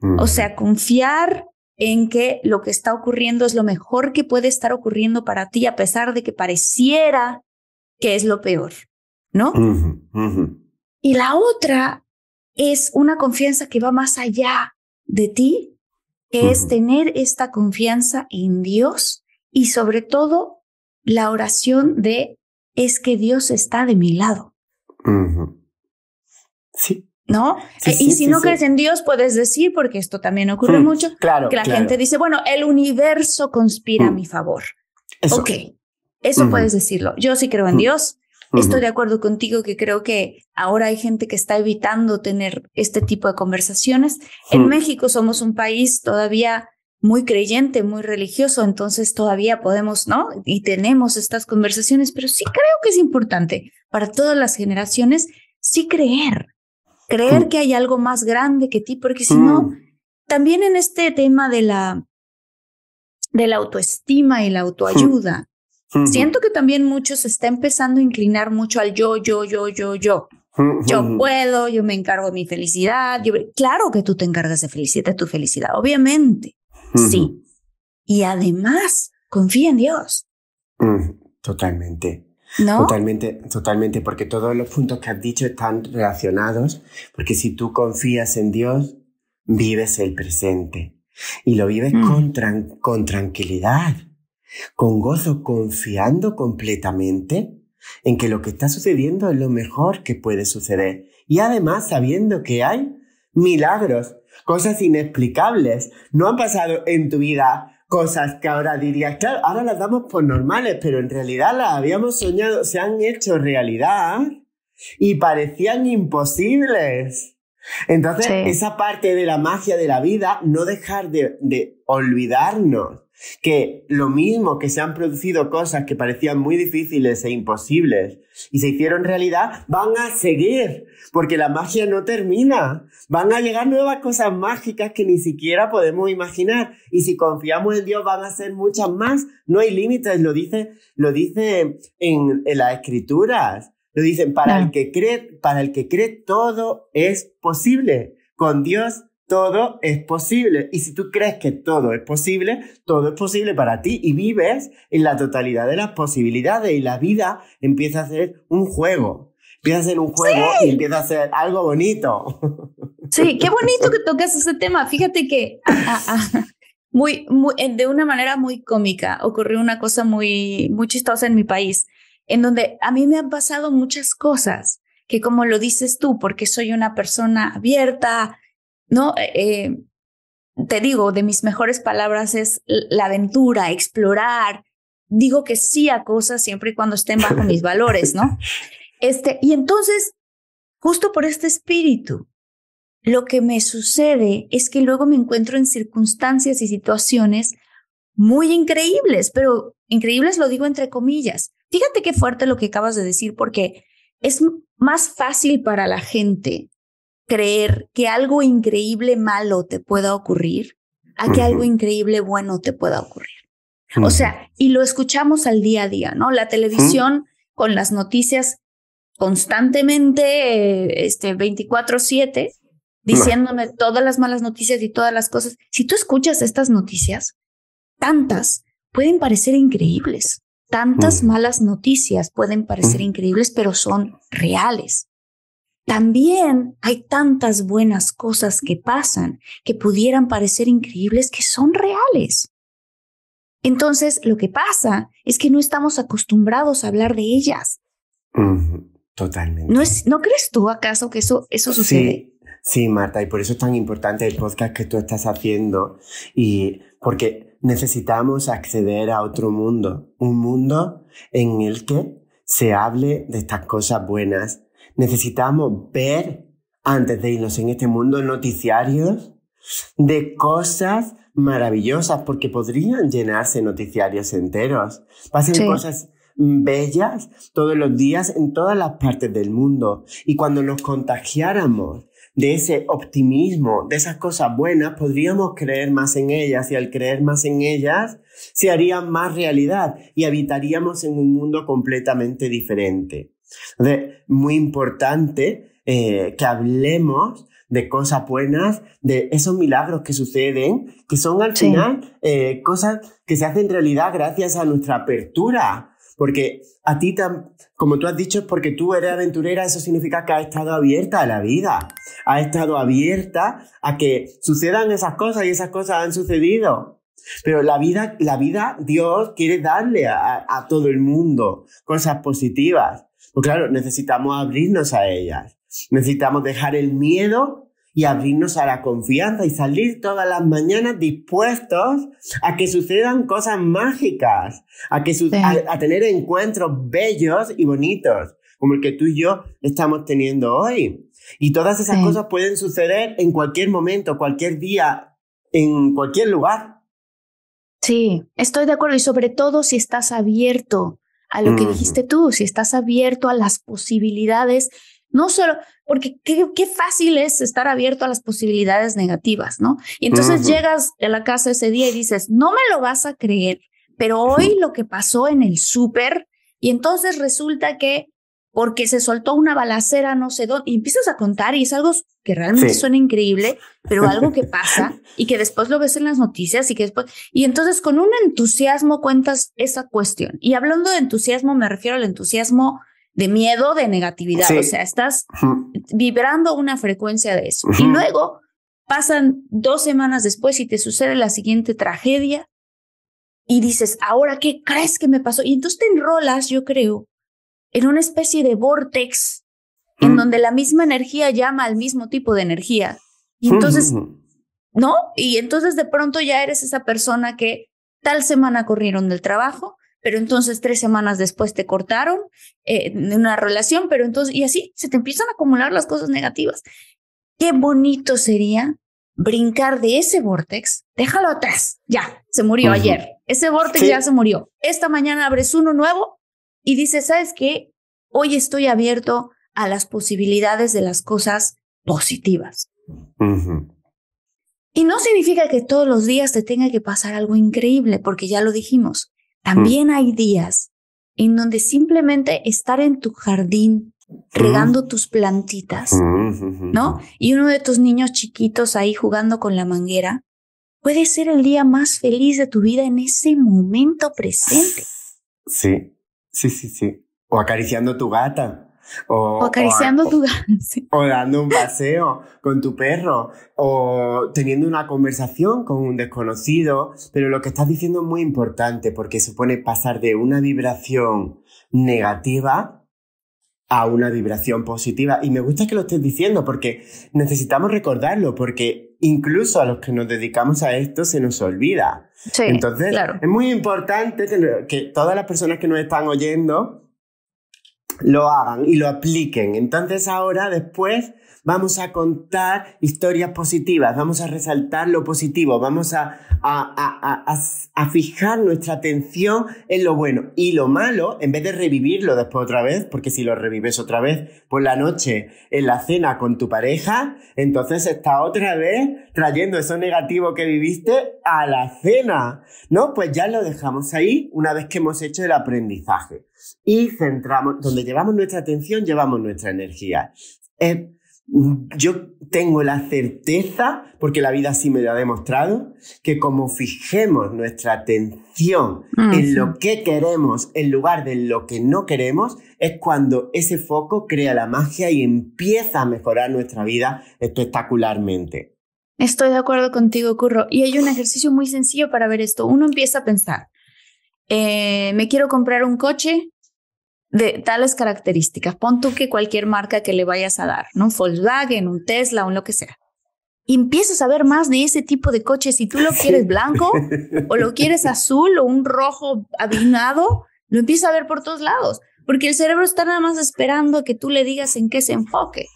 Mm. O sea, confiar en que lo que está ocurriendo es lo mejor que puede estar ocurriendo para ti, a pesar de que pareciera que es lo peor, ¿no? Mm-hmm, mm-hmm. Y la otra es una confianza que va más allá de ti, que mm-hmm. es tener esta confianza en Dios y sobre todo la oración de es que Dios está de mi lado. Mm-hmm. Sí. ¿No? Sí, eh, sí, y si sí, no crees sí. en Dios, puedes decir, porque esto también ocurre mm, mucho, claro, que la claro. gente dice, bueno, el universo conspira mm. a mi favor. Eso. Ok, eso uh-huh. puedes decirlo. Yo sí creo en uh-huh. Dios. Uh-huh. Estoy de acuerdo contigo que creo que ahora hay gente que está evitando tener este tipo de conversaciones. Uh-huh. En México somos un país todavía muy creyente, muy religioso, entonces todavía podemos, ¿no? Y tenemos estas conversaciones, pero sí creo que es importante para todas las generaciones sí creer. Creer mm. que hay algo más grande que ti, porque si mm. no, también en este tema de la, de la autoestima y la autoayuda, mm. siento que también muchos se está empezando a inclinar mucho al yo, yo, yo, yo, yo. Mm. Yo puedo, yo me encargo de mi felicidad. Yo, claro que tú te encargas de, felicidad, de tu felicidad, obviamente, mm. sí. Y además, confía en Dios. Mm. Totalmente. ¿No? Totalmente, totalmente, porque todos los puntos que has dicho están relacionados, porque si tú confías en Dios, vives el presente y lo vives mm. con, tran- con tranquilidad, con gozo, confiando completamente en que lo que está sucediendo es lo mejor que puede suceder y además sabiendo que hay milagros, cosas inexplicables, no han pasado en tu vida. Cosas que ahora dirías, claro, ahora las damos por normales, pero en realidad las habíamos soñado, se han hecho realidad y parecían imposibles. Entonces, sí. esa parte de la magia de la vida, no dejar de, de olvidarnos que lo mismo que se han producido cosas que parecían muy difíciles e imposibles y se hicieron realidad, van a seguir, porque la magia no termina. Van a llegar nuevas cosas mágicas que ni siquiera podemos imaginar. Y si confiamos en Dios, van a ser muchas más. No hay límites, lo dice, lo dice en, en las Escrituras. Lo dicen, para el que cree, para el que cree, todo es posible. Con Dios todo es posible. Y si tú crees que todo es posible, todo es posible para ti y vives en la totalidad de las posibilidades y la vida empieza a ser un juego. Empieza a ser un juego sí. y empieza a ser algo bonito. Sí, qué bonito que tocas ese tema. Fíjate que ah, ah, ah, muy, muy, de una manera muy cómica ocurrió una cosa muy, muy chistosa en mi país, en donde a mí me han pasado muchas cosas que, como lo dices tú, porque soy una persona abierta, ¿no? Eh, te digo, de mis mejores palabras es la aventura, explorar. Digo que sí a cosas siempre y cuando estén bajo mis valores, ¿no? Este, y entonces, justo por este espíritu, lo que me sucede es que luego me encuentro en circunstancias y situaciones muy increíbles, pero increíbles lo digo entre comillas. Fíjate qué fuerte lo que acabas de decir, porque es más fácil para la gente creer que algo increíble malo te pueda ocurrir a que uh-huh. algo increíble bueno te pueda ocurrir. Uh-huh. O sea, y lo escuchamos al día a día, ¿no? La televisión uh-huh. con las noticias constantemente, este, veinticuatro siete, diciéndome uh-huh. todas las malas noticias y todas las cosas. Si tú escuchas estas noticias, tantas pueden parecer increíbles. Tantas uh-huh. malas noticias pueden parecer uh-huh. increíbles, pero son reales. También hay tantas buenas cosas que pasan que pudieran parecer increíbles que son reales. Entonces, lo que pasa es que no estamos acostumbrados a hablar de ellas. Mm, totalmente. ¿No es, ¿no crees tú acaso que eso, eso sucede? Sí, sí, Martha, y por eso es tan importante el podcast que tú estás haciendo, y porque necesitamos acceder a otro mundo, un mundo en el que se hable de estas cosas buenas. Necesitamos ver, antes de irnos en este mundo, noticiarios de cosas maravillosas, porque podrían llenarse noticiarios enteros. Pasan sí. cosas bellas todos los días en todas las partes del mundo. Y cuando nos contagiáramos de ese optimismo, de esas cosas buenas, podríamos creer más en ellas, y al creer más en ellas se harían más realidad y habitaríamos en un mundo completamente diferente. Entonces, muy importante eh, que hablemos de cosas buenas, de esos milagros que suceden, que son al sí. final eh, cosas que se hacen realidad gracias a nuestra apertura. Porque a ti, tan, como tú has dicho, es porque tú eres aventurera, eso significa que has estado abierta a la vida. Has estado abierta a que sucedan esas cosas, y esas cosas han sucedido. Pero la vida, la vida Dios quiere darle a, a todo el mundo cosas positivas. Pues claro, necesitamos abrirnos a ellas. Necesitamos dejar el miedo y abrirnos a la confianza y salir todas las mañanas dispuestos a que sucedan cosas mágicas, a, que su sí. a, a tener encuentros bellos y bonitos, como el que tú y yo estamos teniendo hoy. Y todas esas sí. cosas pueden suceder en cualquier momento, cualquier día, en cualquier lugar. Sí, estoy de acuerdo. Y sobre todo si estás abierto a lo mm. que dijiste tú, si estás abierto a las posibilidades. No solo, porque qué, qué fácil es estar abierto a las posibilidades negativas, ¿no? Y entonces uh-huh. llegas a la casa ese día y dices, no me lo vas a creer, pero hoy uh-huh. lo que pasó en el súper, y entonces resulta que porque se soltó una balacera no sé dónde, y empiezas a contar y es algo que realmente sí. suena increíble, pero algo que pasa y que después lo ves en las noticias y que después, y entonces con un entusiasmo cuentas esa cuestión. Y hablando de entusiasmo, me refiero al entusiasmo de miedo, de negatividad, sí. o sea, estás uh-huh. vibrando una frecuencia de eso. Uh-huh. Y luego pasan dos semanas después y te sucede la siguiente tragedia y dices, ¿ahora qué crees que me pasó? Y entonces te enrolas, yo creo, en una especie de vórtex uh-huh. en donde la misma energía llama al mismo tipo de energía. Y entonces, uh-huh. ¿no? Y entonces de pronto ya eres esa persona que tal semana corrieron del trabajo, pero entonces tres semanas después te cortaron eh, de una relación, pero entonces, y así se te empiezan a acumular las cosas negativas. Qué bonito sería brincar de ese vórtex, déjalo atrás, ya, se murió uh-huh. ayer, ese vórtex sí. ya se murió. Esta mañana abres uno nuevo y dices, ¿sabes qué? Hoy estoy abierto a las posibilidades de las cosas positivas. Uh-huh. Y no significa que todos los días te tenga que pasar algo increíble, porque ya lo dijimos. También hay días en donde simplemente estar en tu jardín regando tus plantitas, ¿no? Y uno de tus niños chiquitos ahí jugando con la manguera puede ser el día más feliz de tu vida en ese momento presente. Sí, sí, sí, sí. O acariciando a tu gata. O, o acariciando o, tu gata. Sí. O dando un paseo con tu perro. O teniendo una conversación con un desconocido. Pero lo que estás diciendo es muy importante, porque supone pasar de una vibración negativa a una vibración positiva. Y me gusta que lo estés diciendo, porque necesitamos recordarlo, porque incluso a los que nos dedicamos a esto se nos olvida. Sí, entonces, claro. Es muy importante que, que todas las personas que nos están oyendo lo hagan y lo apliquen. Entonces ahora, después, vamos a contar historias positivas, vamos a resaltar lo positivo, vamos a, a, a, a, a fijar nuestra atención en lo bueno. Y lo malo, en vez de revivirlo después otra vez, porque si lo revives otra vez por la noche en la cena con tu pareja, entonces está otra vez trayendo eso negativo que viviste a la cena. No, pues ya lo dejamos ahí una vez que hemos hecho el aprendizaje. Y centramos, donde llevamos nuestra atención, llevamos nuestra energía. Eh, yo tengo la certeza, porque la vida sí me lo ha demostrado, que como fijemos nuestra atención ah, en sí. lo que queremos en lugar de lo que no queremos, es cuando ese foco crea la magia y empieza a mejorar nuestra vida espectacularmente. Estoy de acuerdo contigo, Curro. Y hay un ejercicio muy sencillo para ver esto. Uno empieza a pensar, eh, me quiero comprar un coche de tales características. Pon tú que cualquier marca que le vayas a dar, ¿no? Un Volkswagen, un Tesla, un lo que sea. Y empiezas a ver más de ese tipo de coches. Si tú lo quieres blanco o lo quieres azul o un rojo avinado, lo empiezas a ver por todos lados. Porque el cerebro está nada más esperando a que tú le digas en qué se enfoque.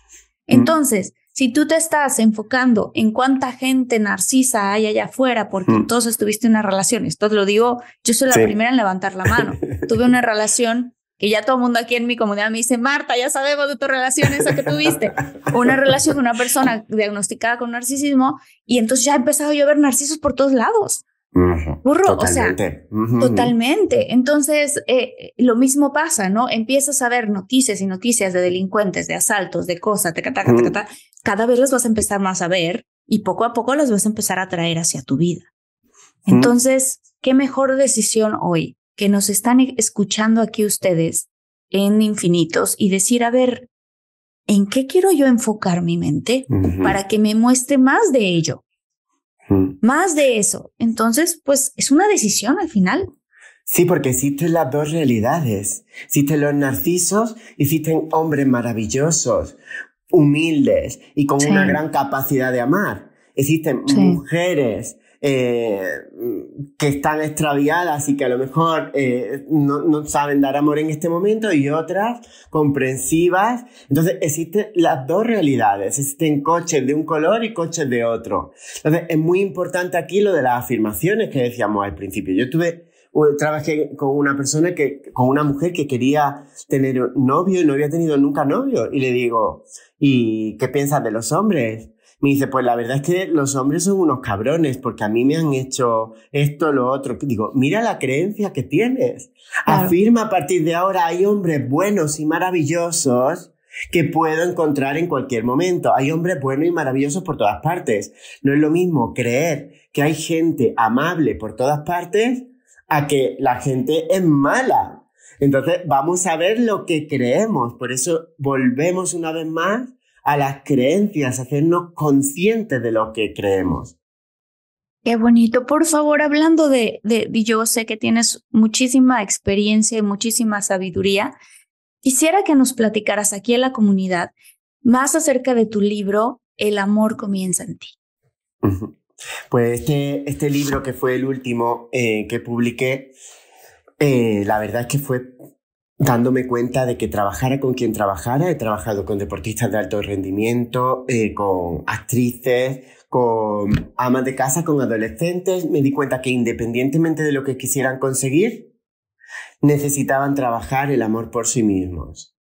Entonces, Si tú te estás enfocando en cuánta gente narcisa hay allá afuera, porque mm. todos estuviste en una relación, esto te lo digo, yo soy la sí. primera en levantar la mano. Tuve una relación que ya todo el mundo aquí en mi comunidad me dice, Marta, ya sabemos de tu relación esa que tuviste. Una relación con una persona diagnosticada con narcisismo, y entonces ya he empezado yo a ver narcisos por todos lados. Uh-huh. Burro, totalmente. O sea, uh-huh. totalmente. Entonces, eh, lo mismo pasa, ¿no? Empiezas a ver noticias y noticias de delincuentes, de asaltos, de cosas, de catá, catá, uh-huh. catá. Cada vez las vas a empezar más a ver y poco a poco las vas a empezar a traer hacia tu vida. Uh-huh. Entonces, ¿qué mejor decisión hoy que nos están escuchando aquí ustedes en Infinitos y decir, a ver, ¿en qué quiero yo enfocar mi mente uh-huh. para que me muestre más de ello? Más de eso. Entonces, pues es una decisión al final. Sí, porque existen las dos realidades. Existen los narcisos, existen hombres maravillosos, humildes y con sí. una gran capacidad de amar. Existen sí. mujeres eh, que están extraviadas y que a lo mejor eh, no, no saben dar amor en este momento, y otras comprensivas. Entonces existen las dos realidades, existen coches de un color y coches de otro. Entonces es muy importante aquí lo de las afirmaciones que decíamos al principio. Yo tuve trabajé con una persona que, con una mujer que quería tener novio y no había tenido nunca novio, y le digo, ¿y qué piensas de los hombres? Me dice, pues la verdad es que los hombres son unos cabrones porque a mí me han hecho esto, lo otro. Digo, mira la creencia que tienes. Claro. Afirma a partir de ahora, hay hombres buenos y maravillosos que puedo encontrar en cualquier momento. Hay hombres buenos y maravillosos por todas partes. No es lo mismo creer que hay gente amable por todas partes a que la gente es mala. Entonces vamos a ver lo que creemos. Por eso volvemos una vez más a las creencias, hacernos conscientes de lo que creemos. Qué bonito. Por favor, hablando de, de, de yo sé que tienes muchísima experiencia y muchísima sabiduría, quisiera que nos platicaras aquí en la comunidad más acerca de tu libro El amor comienza en ti. Uh-huh. Pues este, este libro, que fue el último eh, que publiqué, eh, la verdad es que fue dándome cuenta de que trabajara con quien trabajara. He trabajado con deportistas de alto rendimiento, eh, con actrices, con amas de casa, con adolescentes. Me di cuenta que independientemente de lo que quisieran conseguir, necesitaban trabajar el amor por sí mismos.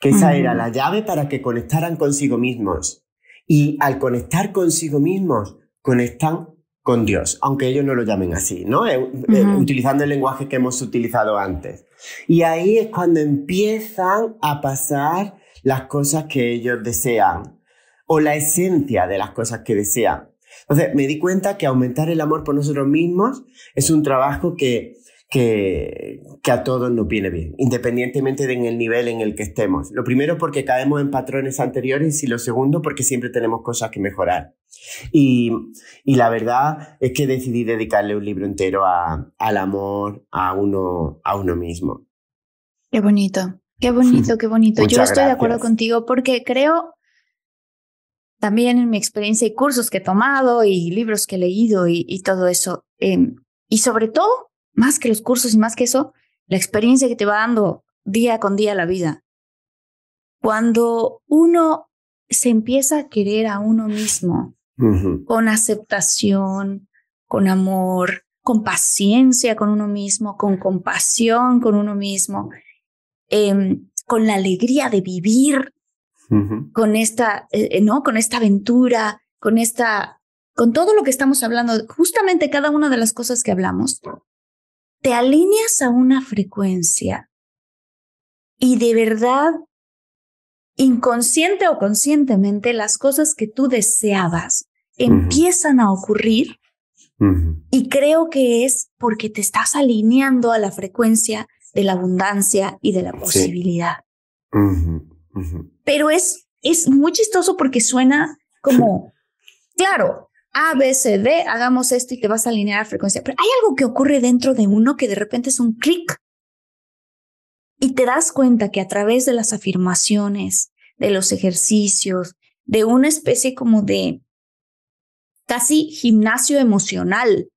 Que esa uh-huh. era la llave para que conectaran consigo mismos. Y al conectar consigo mismos, conectan con Dios, aunque ellos no lo llamen así, ¿no? Eh, eh, uh-huh. Utilizando el lenguaje que hemos utilizado antes. Y ahí es cuando empiezan a pasar las cosas que ellos desean, o la esencia de las cosas que desean. Entonces me di cuenta que aumentar el amor por nosotros mismos es un trabajo que, que, que a todos nos viene bien, independientemente del nivel en el que estemos. Lo primero, porque caemos en patrones anteriores, y lo segundo, porque siempre tenemos cosas que mejorar. Y, y la verdad es que decidí dedicarle un libro entero a, al amor, a uno, a uno mismo. Qué bonito, qué bonito, qué bonito. Yo estoy gracias. de acuerdo contigo, porque creo también en mi experiencia y cursos que he tomado y libros que he leído y, y todo eso. Eh, y sobre todo, más que los cursos y más que eso, la experiencia que te va dando día con día la vida. Cuando uno se empieza a querer a uno mismo, Uh-huh. con aceptación, con amor, con paciencia con uno mismo, con compasión con uno mismo, eh, con la alegría de vivir, uh-huh. con esta, eh, ¿no? Con esta aventura, con esta, con todo lo que estamos hablando, justamente cada una de las cosas que hablamos, te alineas a una frecuencia y de verdad, inconsciente o conscientemente, las cosas que tú deseabas empiezan uh-huh. a ocurrir uh-huh. y creo que es porque te estás alineando a la frecuencia de la abundancia y de la posibilidad. Sí. Uh-huh. Uh-huh. Pero es, es muy chistoso porque suena como, claro, A, B, C, D, hagamos esto y te vas a alinear a la frecuencia. Pero hay algo que ocurre dentro de uno que de repente es un clic. Y te das cuenta que a través de las afirmaciones, de los ejercicios, de una especie como de casi gimnasio emocional,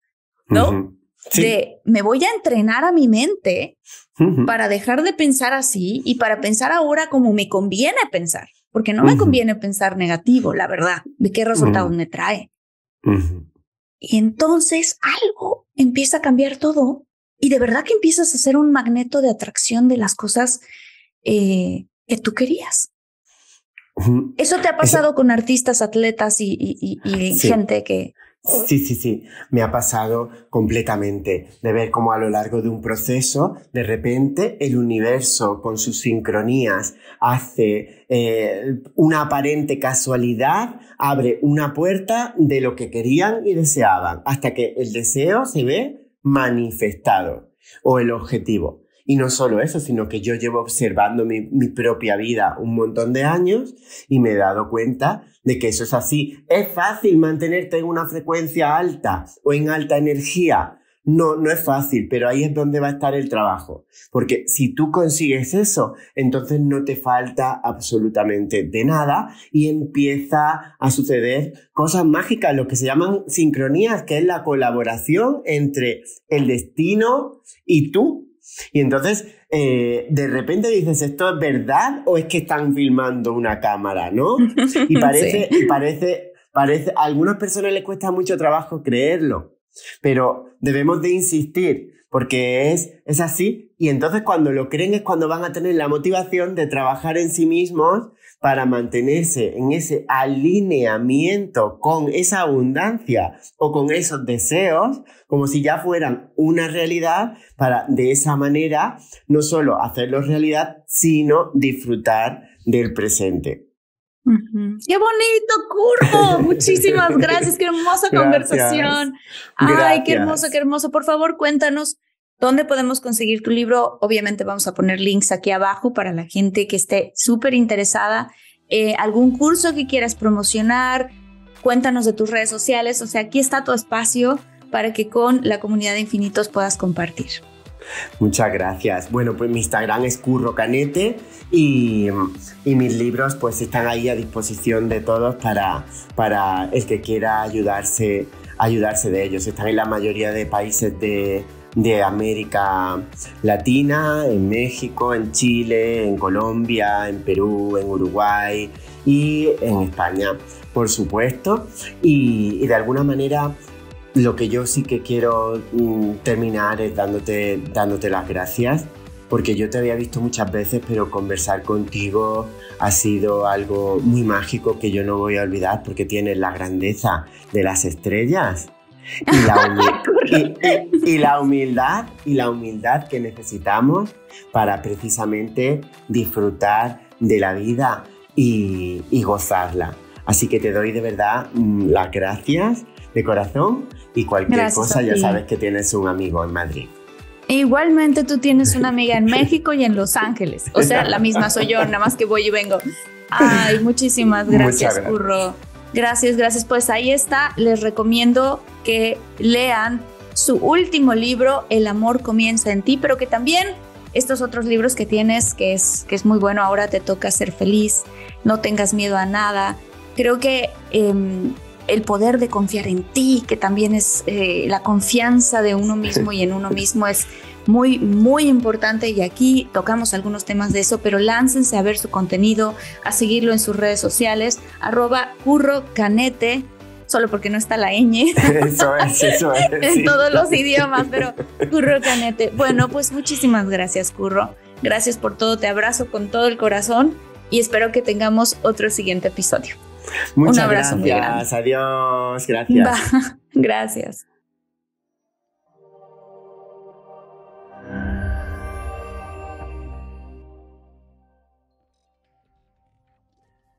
¿no? Uh-huh. Sí. De me voy a entrenar a mi mente uh-huh. para dejar de pensar así y para pensar ahora como me conviene pensar. porque no uh-huh. me conviene pensar negativo, la verdad, de qué resultados uh-huh. me trae. Uh-huh. Y entonces algo empieza a cambiar todo y de verdad que empiezas a ser un magneto de atracción de las cosas eh, que tú querías. Uh-huh. ¿Eso te ha pasado Eso... con artistas, atletas y, y, y, y sí. gente que...? Sí, sí, sí. Me ha pasado completamente de ver cómo a lo largo de un proceso, de repente, el universo con sus sincronías hace eh, una aparente casualidad, abre una puerta de lo que querían y deseaban, hasta que el deseo se ve manifestado o el objetivo. Y no solo eso, sino que yo llevo observando mi, mi propia vida un montón de años y me he dado cuenta de que eso es así. ¿Es fácil mantenerte en una frecuencia alta o en alta energía? No, no es fácil, pero ahí es donde va a estar el trabajo. Porque si tú consigues eso, entonces no te falta absolutamente de nada y empieza a suceder cosas mágicas, lo que se llaman sincronías, que es la colaboración entre el destino y tú. Y entonces, eh, de repente dices, ¿esto es verdad o es que están filmando una cámara, no? Y parece, sí. y parece, parece, a algunas personas les cuesta mucho trabajo creerlo, pero debemos de insistir porque es, es así. Y entonces cuando lo creen es cuando van a tener la motivación de trabajar en sí mismos para mantenerse en ese alineamiento con esa abundancia o con esos deseos, como si ya fueran una realidad, para de esa manera no solo hacerlos realidad, sino disfrutar del presente. Uh-huh. ¡Qué bonito, Curro! Muchísimas gracias, qué hermosa conversación. Gracias. ¡Ay, gracias. Qué hermoso, qué hermoso! Por favor, cuéntanos, ¿dónde podemos conseguir tu libro? Obviamente vamos a poner links aquí abajo para la gente que esté súper interesada. Eh, ¿Algún curso que quieras promocionar? Cuéntanos de tus redes sociales. O sea, aquí está tu espacio para que con la comunidad de Infinitos puedas compartir. Muchas gracias. Bueno, pues mi Instagram es Curro Cañete y, y mis libros pues están ahí a disposición de todos para, para el que quiera ayudarse, ayudarse de ellos. Están en la mayoría de países de... de América Latina, en México, en Chile, en Colombia, en Perú, en Uruguay y en España, por supuesto. Y, y de alguna manera lo que yo sí que quiero mm, terminar es dándote, dándote las gracias, porque yo te había visto muchas veces, pero conversar contigo ha sido algo muy mágico que yo no voy a olvidar, porque tienes la grandeza de las estrellas. Y la, humil- y, y, y la humildad y la humildad que necesitamos para precisamente disfrutar de la vida y, y gozarla. Así que te doy de verdad las gracias de corazón y cualquier gracias cosa ya sabes que tienes un amigo en Madrid. Igualmente tú tienes una amiga en México y en Los Ángeles. O sea, la misma soy yo, nada más que voy y vengo. Ay, muchísimas gracias, gracias. Curro. Gracias, gracias. Pues ahí está. Les recomiendo que lean su último libro, El amor comienza en ti, pero que también estos otros libros que tienes, que es, que es muy bueno, Ahora te toca ser feliz, No tengas miedo a nada. Creo que eh, El poder de confiar en ti, que también es eh, la confianza de uno mismo y en uno mismo es muy, muy importante. Y aquí tocamos algunos temas de eso, pero láncense a ver su contenido, a seguirlo en sus redes sociales, arroba Curro Cañete, solo porque no está la ñ. Eso es, eso es. En sí. todos los idiomas, pero Curro Cañete. Bueno, pues muchísimas gracias, Curro. Gracias por todo. Te abrazo con todo el corazón y espero que tengamos otro siguiente episodio. Muchas Un abrazo gracias. Muy grande. Adiós. Gracias. Bah, gracias.